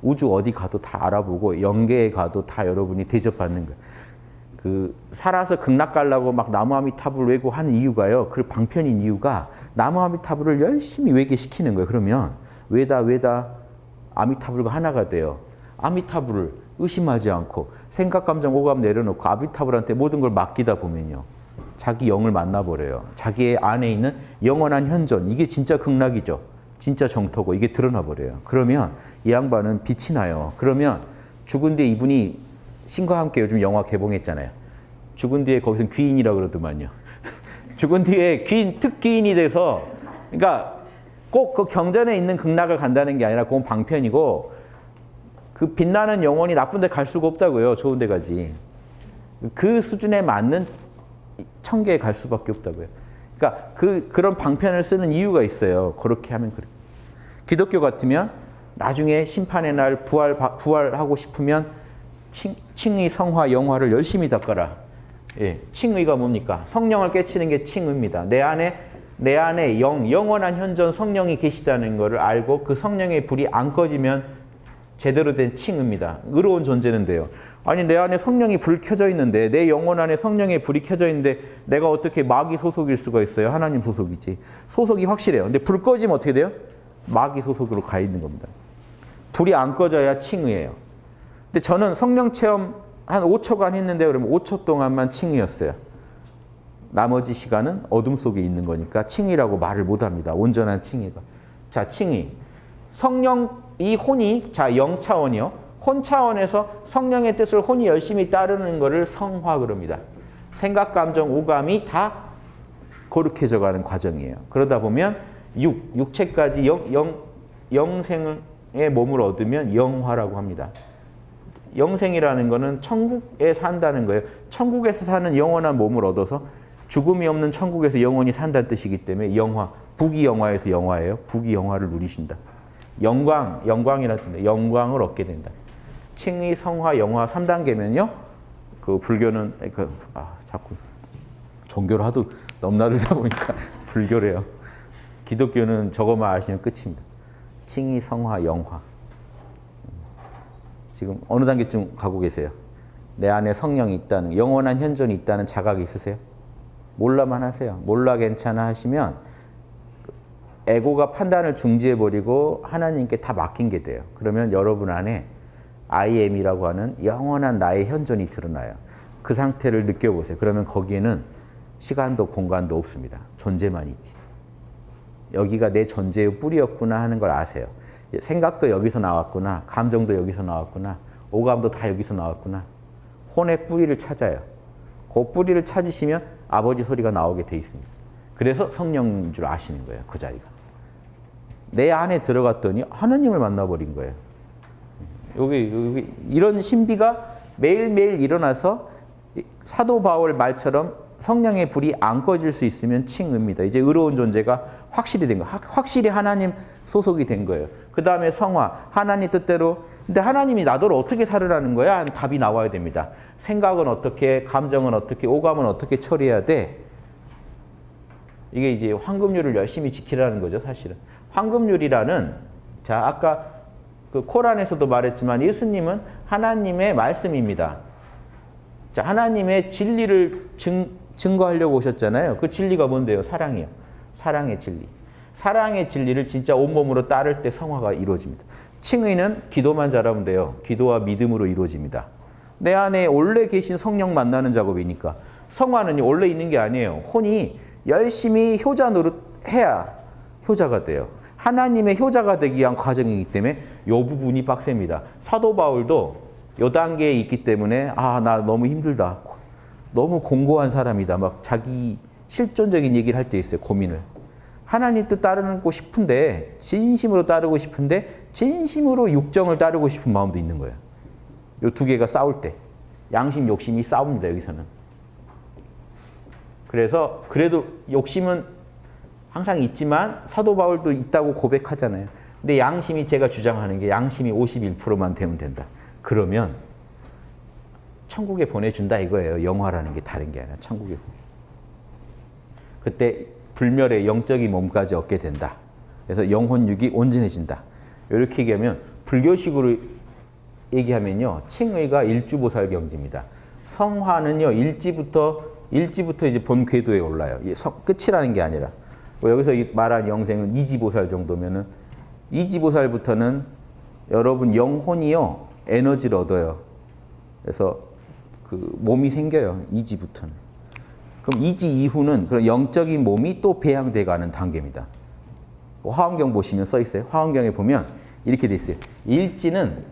우주 어디 가도 다 알아보고 영계에 가도 다 여러분이 대접받는 거예요. 살아서 극락 가려고 막 나무아미타불을 외고 하는 이유가요. 그 방편인 이유가 나무아미타불을 열심히 외계시키는 거예요. 그러면 외다 아미타불과 하나가 돼요. 아미타불을 의심하지 않고 생각, 감정, 오감 내려놓고 아미타불한테 모든 걸 맡기다 보면요. 자기 영을 만나버려요. 자기 안에 있는 영원한 현존. 이게 진짜 극락이죠. 진짜 정토고 이게 드러나버려요. 그러면 이 양반은 빛이 나요. 그러면 죽은 뒤에 이분이 신과 함께 요즘 영화 개봉했잖아요. 죽은 뒤에 거기서 귀인이라고 그러더만요. 죽은 뒤에 특귀인이 돼서, 그러니까 꼭 그 경전에 있는 극락을 간다는 게 아니라 그건 방편이고, 그 빛나는 영혼이 나쁜 데 갈 수가 없다고요. 좋은 데 가지. 그 수준에 맞는 천계에 갈 수밖에 없다고요. 그러니까 그런 방편을 쓰는 이유가 있어요. 그렇게 하면 그래. 기독교 같으면 나중에 심판의 날 부활하고 싶으면 칭의, 성화, 영화를 열심히 닦아라. 예, 칭의가 뭡니까? 성령을 깨치는 게 칭의입니다. 내 안에 영원한 현존 성령이 계시다는 것을 알고 그 성령의 불이 안 꺼지면 제대로 된 칭의입니다. 의로운 존재는 돼요. 아니, 내 안에 성령이 불 켜져 있는데, 내 영혼 안에 성령의 불이 켜져 있는데 내가 어떻게 마귀 소속일 수가 있어요? 하나님 소속이지. 소속이 확실해요. 근데 불 꺼지면 어떻게 돼요? 마귀 소속으로 가 있는 겁니다. 불이 안 꺼져야 칭의예요. 근데 저는 성령 체험 한 5초간 했는데, 그러면 5초 동안만 칭의였어요. 나머지 시간은 어둠 속에 있는 거니까 칭의라고 말을 못합니다. 온전한 칭의가. 자, 칭의. 성령, 이 혼이, 자, 영 차원이요. 혼 차원에서 성령의 뜻을 혼이 열심히 따르는 것을 성화 그럽니다. 생각, 감정, 오감이 다 거룩해져 가는 과정이에요. 그러다 보면 육체까지 영생의 몸을 얻으면 영화라고 합니다. 영생이라는 거는 천국에 산다는 거예요. 천국에서 사는 영원한 몸을 얻어서 죽음이 없는 천국에서 영원히 산다는 뜻이기 때문에 영화, 부귀 영화에서 영화예요. 부귀 영화를 누리신다. 영광이라든가 영광을 얻게 된다. 칭의, 성화, 영화 3단계면요. 그 불교는 자꾸 종교를 하도 넘나들다 보니까 불교래요. 기독교는 저것만 아시면 끝입니다. 칭의, 성화, 영화. 지금 어느 단계쯤 가고 계세요? 내 안에 성령이 있다는, 영원한 현존이 있다는 자각이 있으세요? 몰라만 하세요. 몰라 괜찮아 하시면 에고가 판단을 중지해버리고 하나님께 다 맡긴 게 돼요. 그러면 여러분 안에 I am이라고 하는 영원한 나의 현존이 드러나요. 그 상태를 느껴보세요. 그러면 거기에는 시간도 공간도 없습니다. 존재만 있지. 여기가 내 존재의 뿌리였구나 하는 걸 아세요. 생각도 여기서 나왔구나. 감정도 여기서 나왔구나. 오감도 다 여기서 나왔구나. 혼의 뿌리를 찾아요. 그 뿌리를 찾으시면 아버지 소리가 나오게 돼 있습니다. 그래서 성령인 줄 아시는 거예요. 그 자리가. 내 안에 들어갔더니 하나님을 만나버린 거예요. 여기 이런 신비가 매일매일 일어나서 사도 바울 말처럼 성령의 불이 안 꺼질 수 있으면 칭의입니다. 이제 의로운 존재가 확실히 된 거예요. 확실히 하나님 소속이 된 거예요. 그 다음에 성화, 하나님 뜻대로. 근데 하나님이 나더러 어떻게 살으라는 거야? 하는 답이 나와야 됩니다. 생각은 어떻게, 감정은 어떻게, 오감은 어떻게 처리해야 돼? 이게 이제 황금률을 열심히 지키라는 거죠, 사실은. 황금률이라는, 자, 아까 그 코란에서도 말했지만 예수님은 하나님의 말씀입니다. 자, 하나님의 진리를 증거하려고 오셨잖아요. 그 진리가 뭔데요? 사랑이에요. 사랑의 진리. 사랑의 진리를 진짜 온몸으로 따를 때 성화가 이루어집니다. 칭의는 기도만 잘하면 돼요. 기도와 믿음으로 이루어집니다. 내 안에 원래 계신 성령 만나는 작업이니까. 성화는 원래 있는 게 아니에요. 혼이 열심히 효자 노릇해야 효자가 돼요. 하나님의 효자가 되기 위한 과정이기 때문에 이 부분이 빡셉니다. 사도 바울도 이 단계에 있기 때문에 아, 나 너무 힘들다. 너무 공고한 사람이다. 막 자기 실존적인 얘기를 할 때 있어요. 고민을. 하나님 뜻 따르고 싶은데, 진심으로 따르고 싶은데, 진심으로 육정을 따르고 싶은 마음도 있는 거예요. 이 두 개가 싸울 때. 양심, 욕심이 싸웁니다. 여기서는. 그래서 그래도 욕심은 항상 있지만 사도 바울도 있다고 고백하잖아요. 근데 양심이, 제가 주장하는 게 양심이 51%만 되면 된다. 그러면 천국에 보내준다 이거예요. 영화라는 게 다른 게 아니라 천국에. 그때 불멸의 영적인 몸까지 얻게 된다. 그래서 영혼육이 온전해진다. 이렇게 얘기하면, 불교식으로 얘기하면요, 칭의가 일주보살 경지입니다. 성화는요, 일지부터 이제 본 궤도에 올라요. 끝이라는 게 아니라. 여기서 말한 영생은 이지보살 정도면은, 이지보살부터는 여러분 영혼이요, 에너지를 얻어요. 그래서 그 몸이 생겨요. 이지부터는. 그럼 이지 이후는 그런 영적인 몸이 또 배양돼 가는 단계입니다. 화엄경 보시면 써 있어요. 화엄경에 보면 이렇게 돼 있어요. 일지는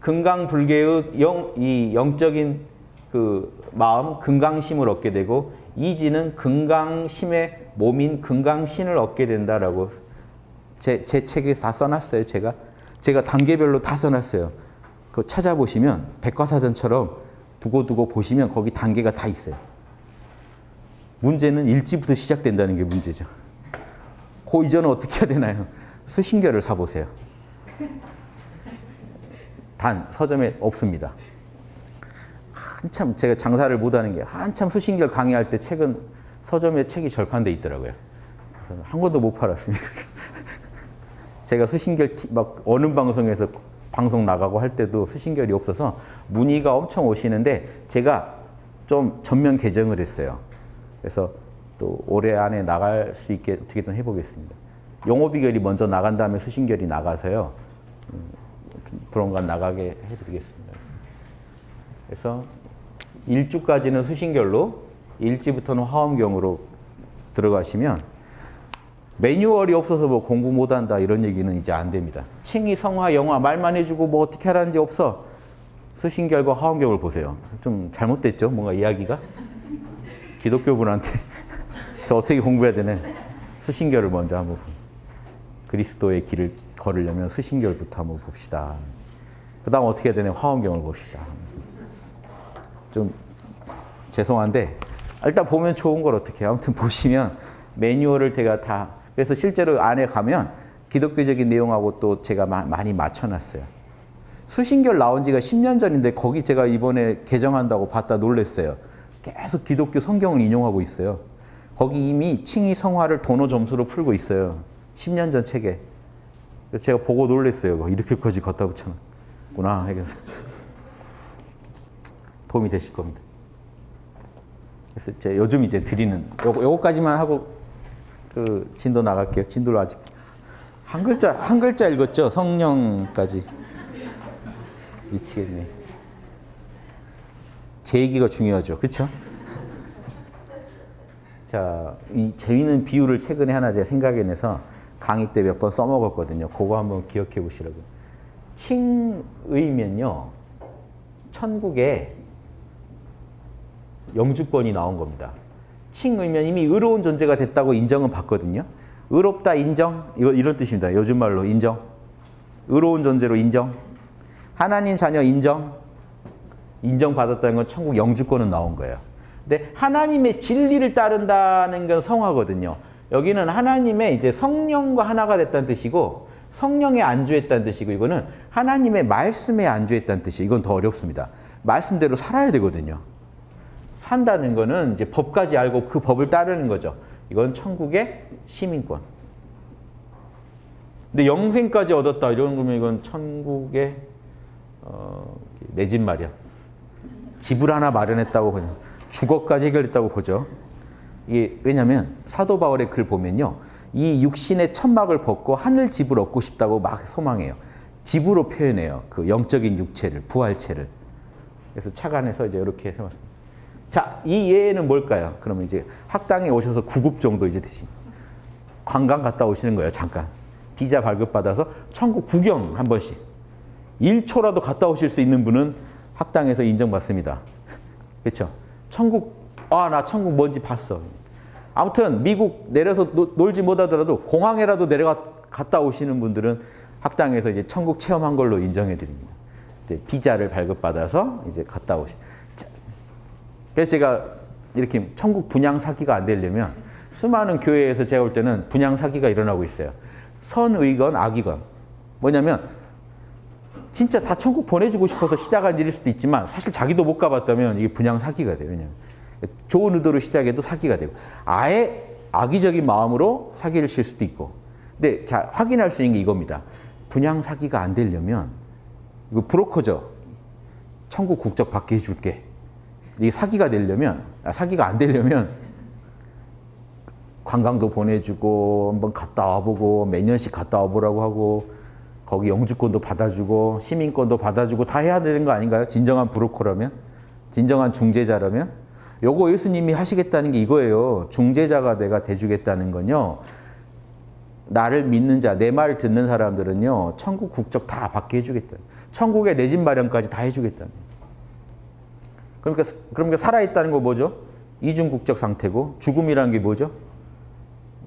금강불개의 영적인 그 마음, 금강심을 얻게 되고, 이지는 금강심의 몸인 금강신을 얻게 된다라고 제 책에 다 써놨어요. 제가 단계별로 다 써놨어요. 그거 찾아보시면 백과사전처럼 두고두고 보시면 거기 단계가 다 있어요. 문제는 일지부터 시작된다는 게 문제죠. 그 이전은 어떻게 해야 되나요? 수신교를 사보세요. 단 서점에 없습니다. 한참 제가 장사를 못하는 게, 한참 수신결 강의할 때 책은 서점에 책이 절판돼 있더라고요. 그래서 한 권도 못 팔았습니다. 제가 수신결 막 어느 방송에서 방송 나가고 할 때도 수신결이 없어서 문의가 엄청 오시는데, 제가 좀 전면 개정을 했어요. 그래서 또 올해 안에 나갈 수 있게 어떻게든 해보겠습니다. 영오비결이 먼저 나간 다음에 수신결이 나가서요, 불언간 나가게 해드리겠습니다. 그래서 일주까지는 수신결로, 일지부터는 화엄경으로 들어가시면, 매뉴얼이 없어서 뭐 공부 못한다 이런 얘기는 이제 안 됩니다. 칭의, 성화, 영화 말만 해주고 뭐 어떻게 하라는지 없어. 수신결과 화엄경을 보세요. 좀 잘못됐죠? 뭔가 이야기가? 기독교분한테 저 어떻게 공부해야 되네. 수신결을 먼저 한번 봅니다. 그리스도의 길을 걸으려면 수신결부터 한번 봅시다. 그 다음 어떻게 해야 되네. 화엄경을 봅시다. 좀 죄송한데 일단 보면 좋은 걸 어떻게 해요? 아무튼 보시면 매뉴얼을 제가 다, 그래서 실제로 안에 가면 기독교적인 내용하고 또 제가 많이 맞춰놨어요. 수신결 나온 지가 10년 전인데 거기 제가 이번에 개정한다고 봤다 놀랐어요. 계속 기독교 성경을 인용하고 있어요. 거기 이미 칭의 성화를 도노 점수로 풀고 있어요. 10년 전 책에. 그래서 제가 보고 놀랐어요. 이렇게까지 갖다 붙였구나. 도움이 되실 겁니다. 그래서 제가 요즘 이제 드리는 요거까지만 하고 그 진도 나갈게요. 진도를 아직 한 글자 읽었죠. 성령까지. 미치겠네. 제 얘기가 중요하죠. 그렇죠? 자, 이 재미있는 비유를 최근에 하나 제가 생각해 내서 강의 때 몇 번 써먹었거든요. 그거 한번 기억해 보시라고. 칭의면요, 천국에 영주권이 나온 겁니다. 칭의면 이미 의로운 존재가 됐다고 인정은 받거든요. 의롭다 인정, 이런 뜻입니다. 요즘 말로 인정. 의로운 존재로 인정. 하나님 자녀 인정. 인정받았다는 건 천국 영주권은 나온 거예요. 근데 하나님의 진리를 따른다는 건 성화거든요. 여기는 하나님의 이제 성령과 하나가 됐다는 뜻이고, 성령에 안주했다는 뜻이고, 이거는 하나님의 말씀에 안주했다는 뜻이에요. 이건 더 어렵습니다. 말씀대로 살아야 되거든요. 산다는 거는 이제 법까지 알고 그 법을 따르는 거죠. 이건 천국의 시민권. 근데 영생까지 얻었다 이런 거면 이건 천국의 내 집 마련. 집을 하나 마련했다고, 그냥 주거까지 해결했다고 보죠. 이게 왜냐면 사도 바울의 글 보면요, 이 육신의 천막을 벗고 하늘 집을 얻고 싶다고 막 소망해요. 집으로 표현해요. 그 영적인 육체를, 부활체를. 그래서 착안해서 이제 이렇게 해봤습니다. 자, 이 예는 뭘까요? 그러면 이제 학당에 오셔서 9급 정도 이제 되신 관광 갔다 오시는 거예요. 잠깐 비자 발급받아서 천국 구경 한 번씩 1초라도 갔다 오실 수 있는 분은 학당에서 인정받습니다. 그렇죠? 천국, 아, 나 천국 뭔지 봤어. 아무튼 미국 내려서 놀지 못하더라도 공항에라도 내려갔다 오시는 분들은 학당에서 이제 천국 체험한 걸로 인정해 드립니다. 비자를 발급받아서 이제 갔다 오시. 그래서 제가 이렇게 천국 분양 사기가 안 되려면 수많은 교회에서 제가 볼 때는 분양 사기가 일어나고 있어요. 선의건 악의건. 뭐냐면 진짜 다 천국 보내주고 싶어서 시작한 일일 수도 있지만 사실 자기도 못 가봤다면 이게 분양 사기가 돼요. 왜냐면 좋은 의도로 시작해도 사기가 되고 아예 악의적인 마음으로 사기를 칠 수도 있고. 근데 자, 확인할 수 있는 게 이겁니다. 분양 사기가 안 되려면 이거 브로커죠. 천국 국적 받게 해줄게. 이게 사기가 되려면, 사기가 안 되려면 관광도 보내주고 한번 갔다 와보고 몇 년씩 갔다 와보라고 하고 거기 영주권도 받아주고 시민권도 받아주고 다 해야 되는 거 아닌가요? 진정한 브로커라면, 진정한 중재자라면. 요거 예수님이 하시겠다는 게 이거예요. 중재자가 내가 돼주겠다는 건요, 나를 믿는 자, 내 말 듣는 사람들은요 천국 국적 다 받게 해주겠다. 천국에 내 집 마련까지 다 해주겠다. 그러니까 살아있다는 거 뭐죠? 이중 국적 상태고, 죽음이라는 게 뭐죠?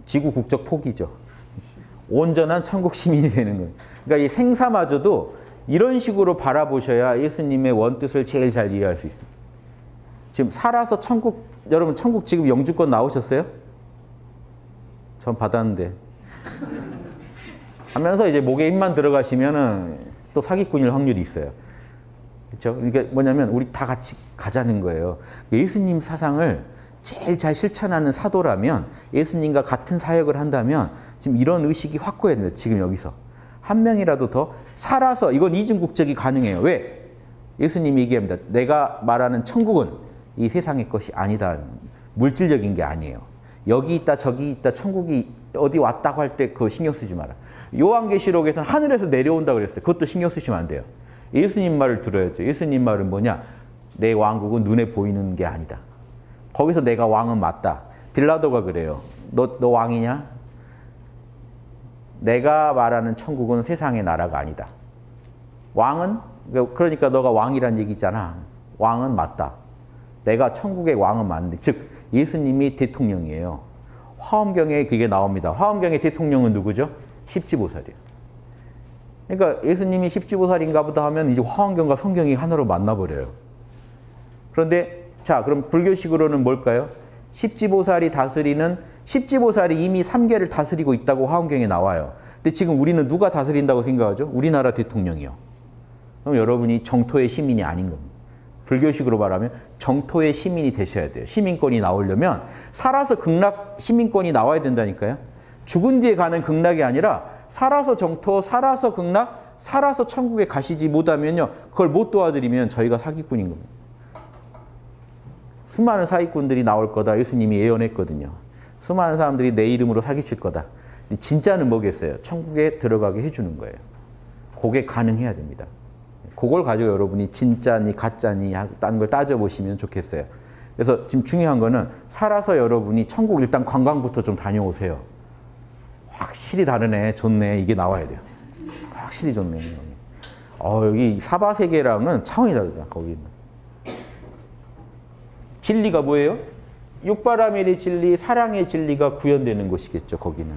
지구 국적 포기죠. 온전한 천국 시민이 되는 거예요. 그러니까 이 생사마저도 이런 식으로 바라보셔야 예수님의 원뜻을 제일 잘 이해할 수 있습니다. 지금 살아서 천국, 여러분 천국 지금 영주권 나오셨어요? 전 받았는데. 하면서 이제 목에 입만 들어가시면은 또 사기꾼일 확률이 있어요. 그렇죠? 그러니까 뭐냐면 우리 다 같이 가자는 거예요. 예수님 사상을 제일 잘 실천하는 사도라면, 예수님과 같은 사역을 한다면 지금 이런 의식이 확고해야 돼요. 지금 여기서 한 명이라도 더 살아서 이건 이중국적이 가능해요. 왜? 예수님이 얘기합니다. 내가 말하는 천국은 이 세상의 것이 아니다. 물질적인 게 아니에요. 여기 있다 저기 있다 천국이 어디 왔다고 할 때 그거 신경 쓰지 마라. 요한계시록에서는 하늘에서 내려온다고 그랬어요. 그것도 신경 쓰시면 안 돼요. 예수님 말을 들어야죠. 예수님 말은 뭐냐? 내 왕국은 눈에 보이는 게 아니다. 거기서 내가 왕은 맞다. 빌라도가 그래요. 너 왕이냐? 내가 말하는 천국은 세상의 나라가 아니다. 왕은? 그러니까 너가 왕이란 얘기잖아. 왕은 맞다. 내가 천국의 왕은 맞는데. 즉 예수님이 대통령이에요. 화엄경에 그게 나옵니다. 화엄경의 대통령은 누구죠? 십지보살이에요. 그러니까 예수님이 십지보살인가 보다 하면 이제 화엄경과 성경이 하나로 만나버려요. 그런데 자, 그럼 불교식으로는 뭘까요? 십지보살이 다스리는, 십지보살이 이미 3계를 다스리고 있다고 화엄경에 나와요. 근데 지금 우리는 누가 다스린다고 생각하죠? 우리나라 대통령이요. 그럼 여러분이 정토의 시민이 아닌 겁니다. 불교식으로 말하면 정토의 시민이 되셔야 돼요. 시민권이 나오려면 살아서 극락 시민권이 나와야 된다니까요. 죽은 뒤에 가는 극락이 아니라 살아서 정토, 살아서 극락, 살아서 천국에 가시지 못하면요, 그걸 못 도와드리면 저희가 사기꾼인 겁니다. 수많은 사기꾼들이 나올 거다 예수님이 예언했거든요. 수많은 사람들이 내 이름으로 사기칠 거다. 진짜는 뭐겠어요? 천국에 들어가게 해주는 거예요. 그게 가능해야 됩니다. 그걸 가지고 여러분이 진짜니 가짜니 다른 걸 따져보시면 좋겠어요. 그래서 지금 중요한 거는 살아서 여러분이 천국 일단 관광부터 좀 다녀오세요. 확실히 다르네, 좋네, 이게 나와야 돼요. 확실히 좋네. 여기 사바세계랑은 차원이 다르다. 거기는 진리가 뭐예요? 육바라밀의 진리, 사랑의 진리가 구현되는 곳이겠죠, 거기는.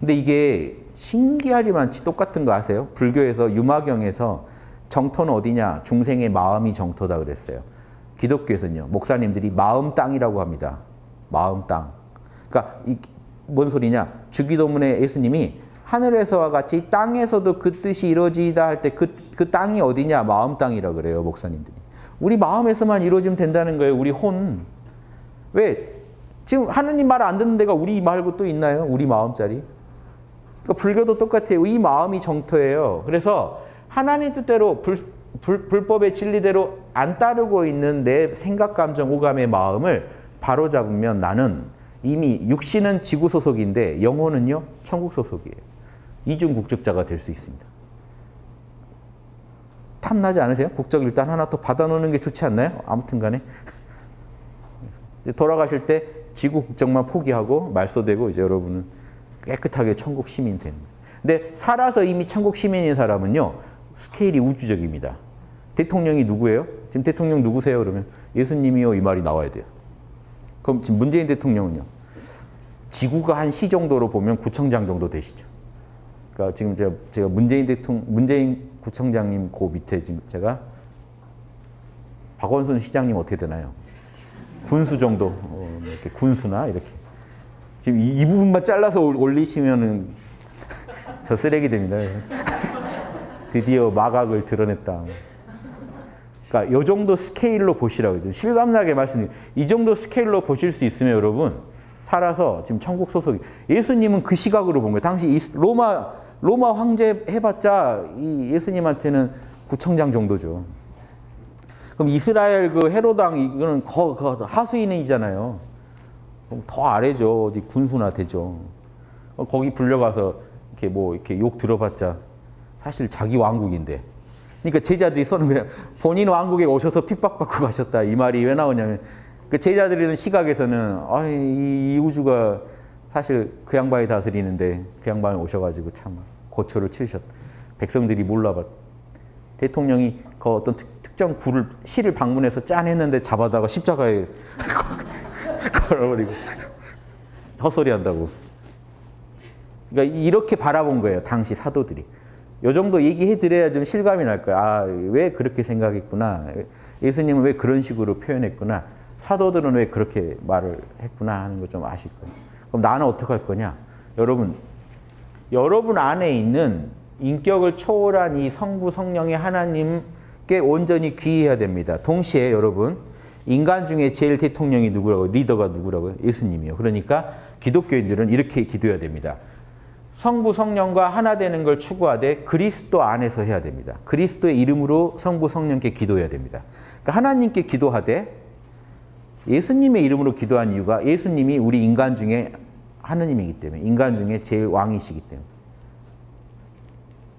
근데 이게 신기하리만치 똑같은 거 아세요? 불교에서 유마경에서 정토는 어디냐? 중생의 마음이 정토다 그랬어요. 기독교에서는요, 목사님들이 마음 땅이라고 합니다. 마음 땅. 그러니까 뭔 소리냐? 주기도문에 예수님이 하늘에서와 같이 땅에서도 그 뜻이 이루어지다 할 때 그 땅이 어디냐? 마음 땅이라고 그래요, 목사님들이. 우리 마음에서만 이루어지면 된다는 거예요, 우리 혼. 왜? 지금 하느님 말 안 듣는 데가 우리 말고 또 있나요? 우리 마음짜리. 그러니까 불교도 똑같아요. 이 마음이 정토예요. 그래서 하나님 뜻대로 불법의 진리대로 안 따르고 있는 내 생각, 감정, 오감의 마음을 바로잡으면 나는 이미 육신은 지구 소속인데 영혼은요 천국 소속이에요. 이중 국적자가 될 수 있습니다. 탐나지 않으세요? 국적 일단 하나 더 받아놓는 게 좋지 않나요? 아무튼 간에. 돌아가실 때 지구 국적만 포기하고 말소되고 이제 여러분은 깨끗하게 천국 시민이 됩니다. 근데 살아서 이미 천국 시민인 사람은요, 스케일이 우주적입니다. 대통령이 누구예요? 지금 대통령 누구세요? 그러면 예수님이요, 이 말이 나와야 돼요. 그럼 지금 문재인 대통령은요, 지구가 한 시 정도로 보면 구청장 정도 되시죠. 그러니까 지금 제가 문재인 구청장님 그 밑에 지금 제가 박원순 시장님 어떻게 되나요? 군수 정도, 이렇게 군수나 이렇게. 지금 이 부분만 잘라서 올리시면은 저 쓰레기 됩니다. 드디어 마각을 드러냈다. 그러니까 요 정도 스케일로 보시라고. 실감나게 말씀드립니다. 이 정도 스케일로 보실 수 있으면 여러분, 살아서 지금 천국 소속이. 예수님은 그 시각으로 본 거예요. 당시 로마 황제 해봤자 이 예수님한테는 구청장 정도죠. 그럼 이스라엘 그 헤로당 이거는 거 하수인이잖아요. 그럼 더 아래죠. 어디 군수나 되죠. 거기 불려가서 이렇게 뭐 이렇게 욕 들어봤자 사실 자기 왕국인데. 그러니까 제자들이 서는 그냥 본인 왕국에 오셔서 핍박받고 가셨다. 이 말이 왜 나오냐면 그 제자들의 시각에서는 이 우주가 사실 그 양반이 다스리는데 그 양반이 오셔가지고 참 고초를 치르셨다. 백성들이 몰라봤다. 대통령이 그 어떤 특정 구를 시를 방문해서 짠했는데 잡아다가 십자가에 걸어버리고 헛소리한다고. 그러니까 이렇게 바라본 거예요. 당시 사도들이. 요 정도 얘기해드려야 좀 실감이 날 거예요. 아, 왜 그렇게 생각했구나. 예수님은 왜 그런 식으로 표현했구나. 사도들은 왜 그렇게 말을 했구나 하는 거 좀 아실 거예요. 그럼 나는 어떻게 할 거냐? 여러분 안에 있는 인격을 초월한 이 성부 성령의 하나님께 온전히 귀의해야 됩니다. 동시에 여러분, 인간 중에 제일 대통령이 누구라고요? 리더가 누구라고요? 예수님이요. 그러니까 기독교인들은 이렇게 기도해야 됩니다. 성부 성령과 하나 되는 걸 추구하되 그리스도 안에서 해야 됩니다. 그리스도의 이름으로 성부 성령께 기도해야 됩니다. 그러니까 하나님께 기도하되 예수님의 이름으로 기도한 이유가 예수님이 우리 인간 중에 하느님이기 때문에, 인간 중에 제일 왕이시기 때문에.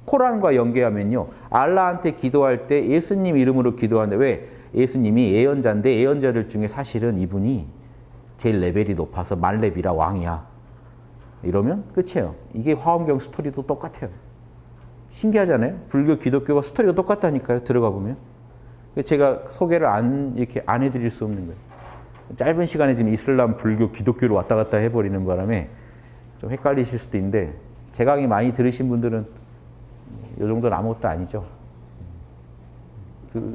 코란과 연계하면요, 알라한테 기도할 때 예수님 이름으로 기도하는데, 왜? 예수님이 예언자인데 예언자들 중에 사실은 이분이 제일 레벨이 높아서 만렙이라 왕이야. 이러면 끝이에요. 이게 화엄경 스토리도 똑같아요. 신기하잖아요? 불교, 기독교가 스토리가 똑같다니까요, 들어가 보면. 제가 소개를 이렇게 안 해드릴 수 없는 거예요. 짧은 시간에 지금 이슬람, 불교, 기독교로 왔다 갔다 해버리는 바람에 좀 헷갈리실 수도 있는데, 제 강의 많이 들으신 분들은 이 정도는 아무것도 아니죠.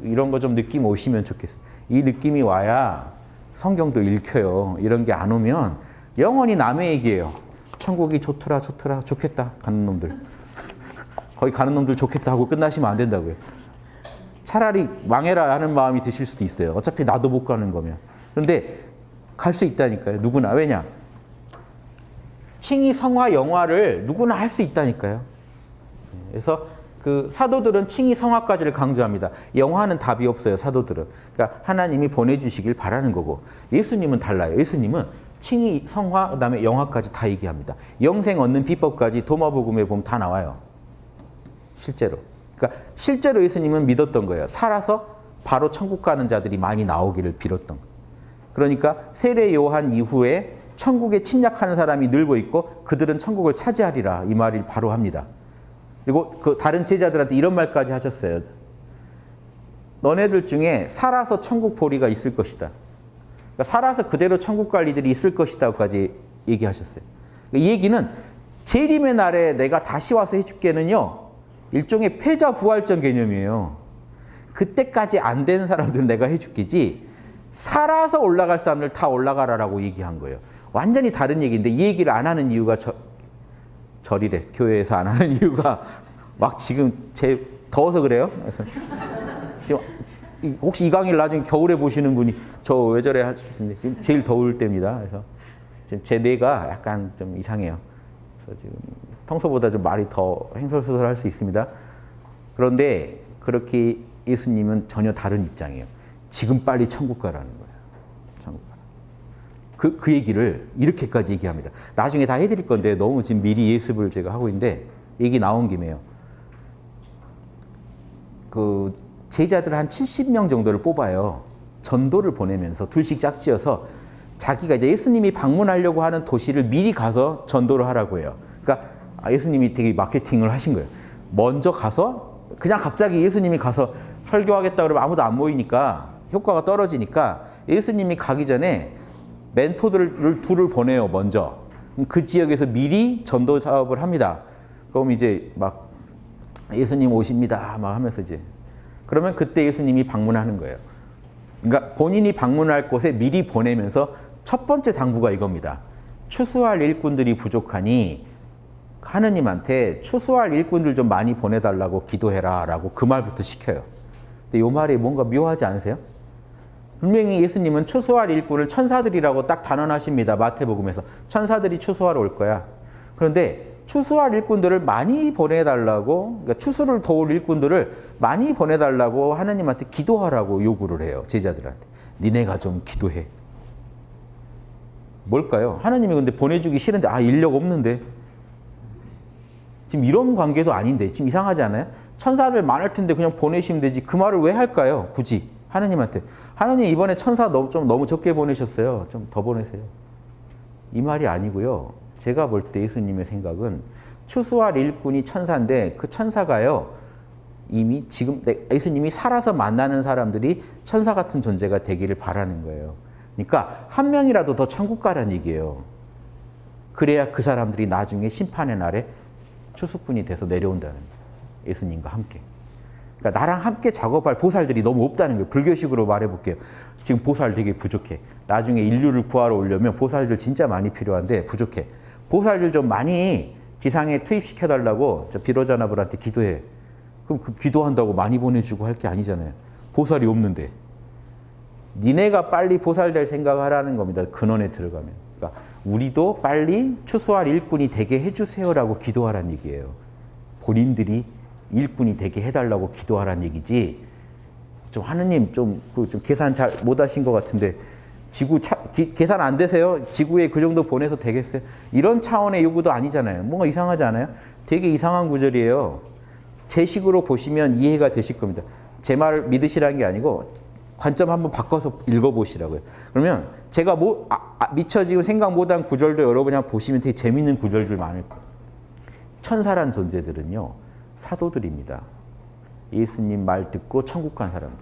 이런 거 좀 느낌 오시면 좋겠어요. 이 느낌이 와야 성경도 읽혀요. 이런 게 안 오면 영원히 남의 얘기예요. 천국이 좋더라, 좋겠다, 가는 놈들. 거기 가는 놈들 좋겠다 하고 끝나시면 안 된다고요. 차라리 망해라 하는 마음이 드실 수도 있어요. 어차피 나도 못 가는 거면. 그런데 갈 수 있다니까요. 누구나. 왜냐? 칭의 성화 영화를 누구나 할 수 있다니까요. 그래서 그 사도들은 칭의 성화까지를 강조합니다. 영화는 답이 없어요. 사도들은. 그러니까 하나님이 보내주시길 바라는 거고, 예수님은 달라요. 예수님은 칭의 성화 그다음에 영화까지 다 얘기합니다. 영생 얻는 비법까지 도마복음에 보면 다 나와요. 실제로. 그러니까 실제로 예수님은 믿었던 거예요. 살아서 바로 천국 가는 자들이 많이 나오기를 빌었던 거예요. 그러니까 세례 요한 이후에 천국에 침략하는 사람이 늘고 있고 그들은 천국을 차지하리라, 이 말을 바로 합니다. 그리고 그 다른 제자들한테 이런 말까지 하셨어요. 너네들 중에 살아서 천국 보리가 있을 것이다. 그러니까 살아서 그대로 천국 갈 이들이 있을 것이다까지 얘기하셨어요. 그러니까 이 얘기는 재림의 날에 내가 다시 와서 해줄게는요, 일종의 패자부활전 개념이에요. 그때까지 안 되는 사람들은 내가 해줄게지, 살아서 올라갈 사람들 다 올라가라라고 얘기한 거예요. 완전히 다른 얘기인데 이 얘기를 안 하는 이유가 절이래. 교회에서 안 하는 이유가 막 지금 제 더워서 그래요. 그래서 지금 혹시 이 강의를 나중에 겨울에 보시는 분이 저 왜 저래 할 수 있는데 지금 제일 더울 때입니다. 그래서 지금 제 뇌가 약간 좀 이상해요. 그래서 지금 평소보다 좀 말이 더 횡설수설할 수 있습니다. 그런데 그렇게 예수님은 전혀 다른 입장이에요. 지금 빨리 천국 가라는 거예요. 천국 가라. 그 얘기를 이렇게까지 얘기합니다. 나중에 다 해드릴 건데 너무 지금 미리 예습을 제가 하고 있는데 얘기 나온 김에요. 그 제자들 한 70명 정도를 뽑아요. 전도를 보내면서 둘씩 짝지어서 자기가 이제 예수님이 방문하려고 하는 도시를 미리 가서 전도를 하라고 해요. 그러니까 예수님이 되게 마케팅을 하신 거예요. 먼저 가서 그냥 갑자기 예수님이 가서 설교하겠다 그러면 아무도 안 모이니까 효과가 떨어지니까 예수님이 가기 전에 멘토들을 둘을 보내요. 먼저 그 지역에서 미리 전도 사업을 합니다. 그럼 이제 막 예수님 오십니다 막 하면서 이제 그러면 그때 예수님이 방문하는 거예요. 그러니까 본인이 방문할 곳에 미리 보내면서 첫 번째 당부가 이겁니다. 추수할 일꾼들이 부족하니 하느님한테 추수할 일꾼들 좀 많이 보내달라고 기도해라 라고 그 말부터 시켜요. 근데 이 말이 뭔가 묘하지 않으세요? 분명히 예수님은 추수할 일꾼을 천사들이라고 딱 단언하십니다. 마태복음에서 천사들이 추수하러 올 거야. 그런데 추수할 일꾼들을 많이 보내달라고, 그러니까 추수를 도울 일꾼들을 많이 보내달라고 하느님한테 기도하라고 요구를 해요. 제자들한테. 니네가 좀 기도해. 뭘까요? 하느님이 근데 보내주기 싫은데 아 인력 없는데. 지금 이런 관계도 아닌데 지금 이상하지 않아요? 천사들 많을 텐데 그냥 보내시면 되지 그 말을 왜 할까요? 굳이 하느님한테. 하느님 이번에 천사 너무 적게 보내셨어요. 좀 더 보내세요. 이 말이 아니고요. 제가 볼 때 예수님의 생각은 추수할 일꾼이 천사인데 그 천사가요. 이미 지금 예수님이 살아서 만나는 사람들이 천사 같은 존재가 되기를 바라는 거예요. 그러니까 한 명이라도 더 천국 가라는 얘기예요. 그래야 그 사람들이 나중에 심판의 날에 추수꾼이 돼서 내려온다는 거예요. 예수님과 함께. 그러니까 나랑 함께 작업할 보살들이 너무 없다는 거예요. 불교식으로 말해볼게요. 지금 보살 되게 부족해. 나중에 인류를 구하러 오려면 보살들 진짜 많이 필요한데 부족해. 보살들 좀 많이 지상에 투입시켜달라고 저 비로자나불한테 기도해. 그럼 그 기도한다고 많이 보내주고 할 게 아니잖아요. 보살이 없는데. 니네가 빨리 보살될 생각하라는 겁니다. 근원에 들어가면. 그러니까 우리도 빨리 추수할 일꾼이 되게 해주세요라고 기도하라는 얘기예요. 본인들이 일꾼이 되게 해달라고 기도하라는 얘기지. 좀 하느님 좀 계산 잘 못하신 것 같은데 지구 계산 안 되세요? 지구에 그 정도 보내서 되겠어요? 이런 차원의 요구도 아니잖아요. 뭔가 이상하지 않아요? 되게 이상한 구절이에요. 제 식으로 보시면 이해가 되실 겁니다. 제 말을 믿으시라는 게 아니고 관점 한번 바꿔서 읽어보시라고요. 그러면 제가 미처 지금 생각 못한 구절도 여러분이 한번 보시면 되게 재밌는 구절들 많을 거예요. 천사란 존재들은요. 사도들입니다. 예수님 말 듣고 천국 간 사람들.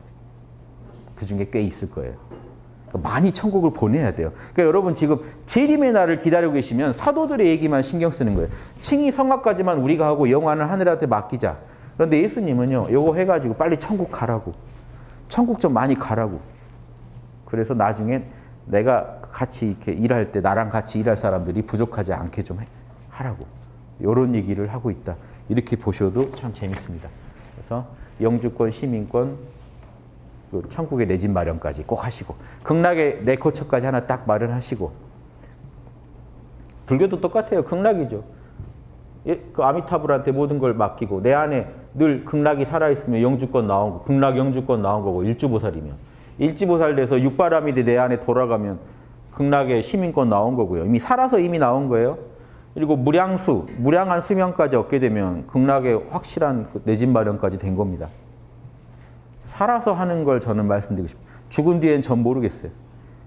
그 중에 꽤 있을 거예요. 그러니까 많이 천국을 보내야 돼요. 그러니까 여러분 지금 재림의 날을 기다리고 계시면 사도들의 얘기만 신경 쓰는 거예요. 칭의 성악까지만 우리가 하고 영화는 하늘한테 맡기자. 그런데 예수님은요. 요거 해가지고 빨리 천국 가라고. 천국 좀 많이 가라고. 그래서 나중에 내가 같이 이렇게 일할 때 나랑 같이 일할 사람들이 부족하지 않게 좀 하라고. 요런 얘기를 하고 있다. 이렇게 보셔도 참 재밌습니다. 그래서 영주권, 시민권, 천국의 내 집 마련까지 꼭 하시고 극락의 내 거처까지 하나 딱 마련하시고 불교도 똑같아요. 극락이죠. 그 아미타불한테 모든 걸 맡기고 내 안에 늘 극락이 살아있으면 영주권 나온 거고 극락 영주권 나온 거고 일주보살이면 일주보살 돼서 육바라밀이 내 안에 돌아가면 극락의 시민권 나온 거고요. 이미 살아서 이미 나온 거예요. 그리고 무량한 수명까지 얻게 되면 극락의 확실한 내 집 마련까지 된 겁니다. 살아서 하는 걸 저는 말씀드리고 싶어요. 죽은 뒤엔 전 모르겠어요.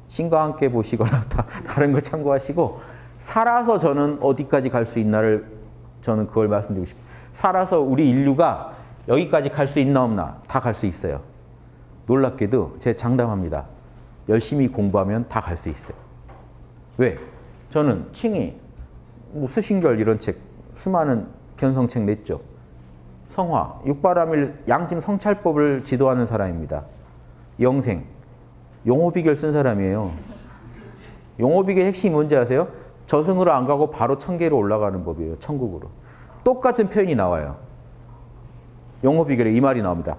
신과 함께 보시거나 다른 걸 참고하시고 살아서 저는 어디까지 갈 수 있나를 저는 그걸 말씀드리고 싶어요. 살아서 우리 인류가 여기까지 갈 수 있나 없나 다 갈 수 있어요. 놀랍게도 제가 장담합니다. 열심히 공부하면 다 갈 수 있어요. 왜? 저는 칭의 수신결 이런 책, 수많은 견성책 냈죠. 성화, 육바라밀 양심 성찰법을 지도하는 사람입니다. 영생, 용호비결 쓴 사람이에요. 용호비결 핵심이 뭔지 아세요? 저승으로 안 가고 바로 천계로 올라가는 법이에요. 천국으로. 똑같은 표현이 나와요. 용호비결에 이 말이 나옵니다.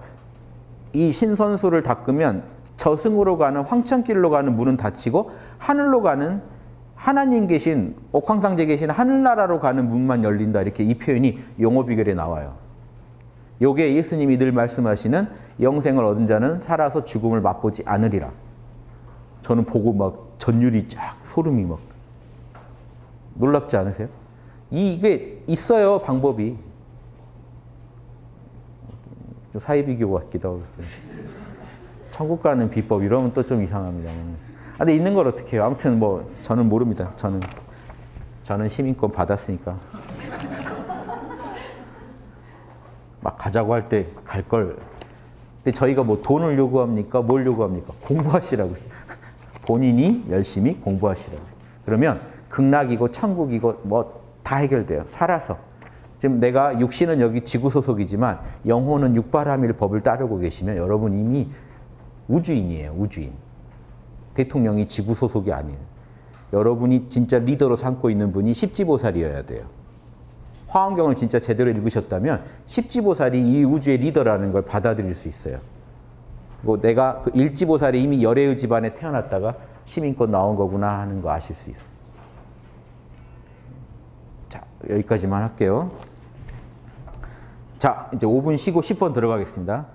이 신선수를 닦으면 저승으로 가는 황천길로 가는 문은 닫히고 하늘로 가는 하나님 계신, 옥황상제 계신 하늘나라로 가는 문만 열린다. 이렇게 이 표현이 용호비결에 나와요. 요게 예수님이 늘 말씀하시는 영생을 얻은 자는 살아서 죽음을 맛보지 않으리라. 저는 보고 막 전율이 쫙 소름이 막 놀랍지 않으세요? 이게 있어요. 방법이. 사이비교 같기도 하고. 천국 가는 비법 이러면 또 좀 이상합니다. 근데 있는 걸 어떻게 해요? 아무튼 뭐 저는 모릅니다. 저는 시민권 받았으니까. 막 가자고 할 때 갈 걸. 근데 저희가 뭐 돈을 요구합니까? 뭘 요구합니까? 공부하시라고요. 본인이 열심히 공부하시라고요. 그러면 극락이고 천국이고 뭐 다 해결돼요. 살아서. 지금 내가 육신은 여기 지구 소속이지만 영혼은 육바라밀 법을 따르고 계시면 여러분 이미 우주인이에요. 우주인. 대통령이 지구 소속이 아니에요. 여러분이 진짜 리더로 삼고 있는 분이 십지보살이어야 돼요. 화엄경을 진짜 제대로 읽으셨다면 십지보살이 이 우주의 리더라는 걸 받아들일 수 있어요. 그리고 내가 그 일지보살이 이미 열애의 집안에 태어났다가 시민권 나온 거구나 하는 거 아실 수 있어요. 자, 여기까지만 할게요. 자, 이제 5분 쉬고 10번 들어가겠습니다.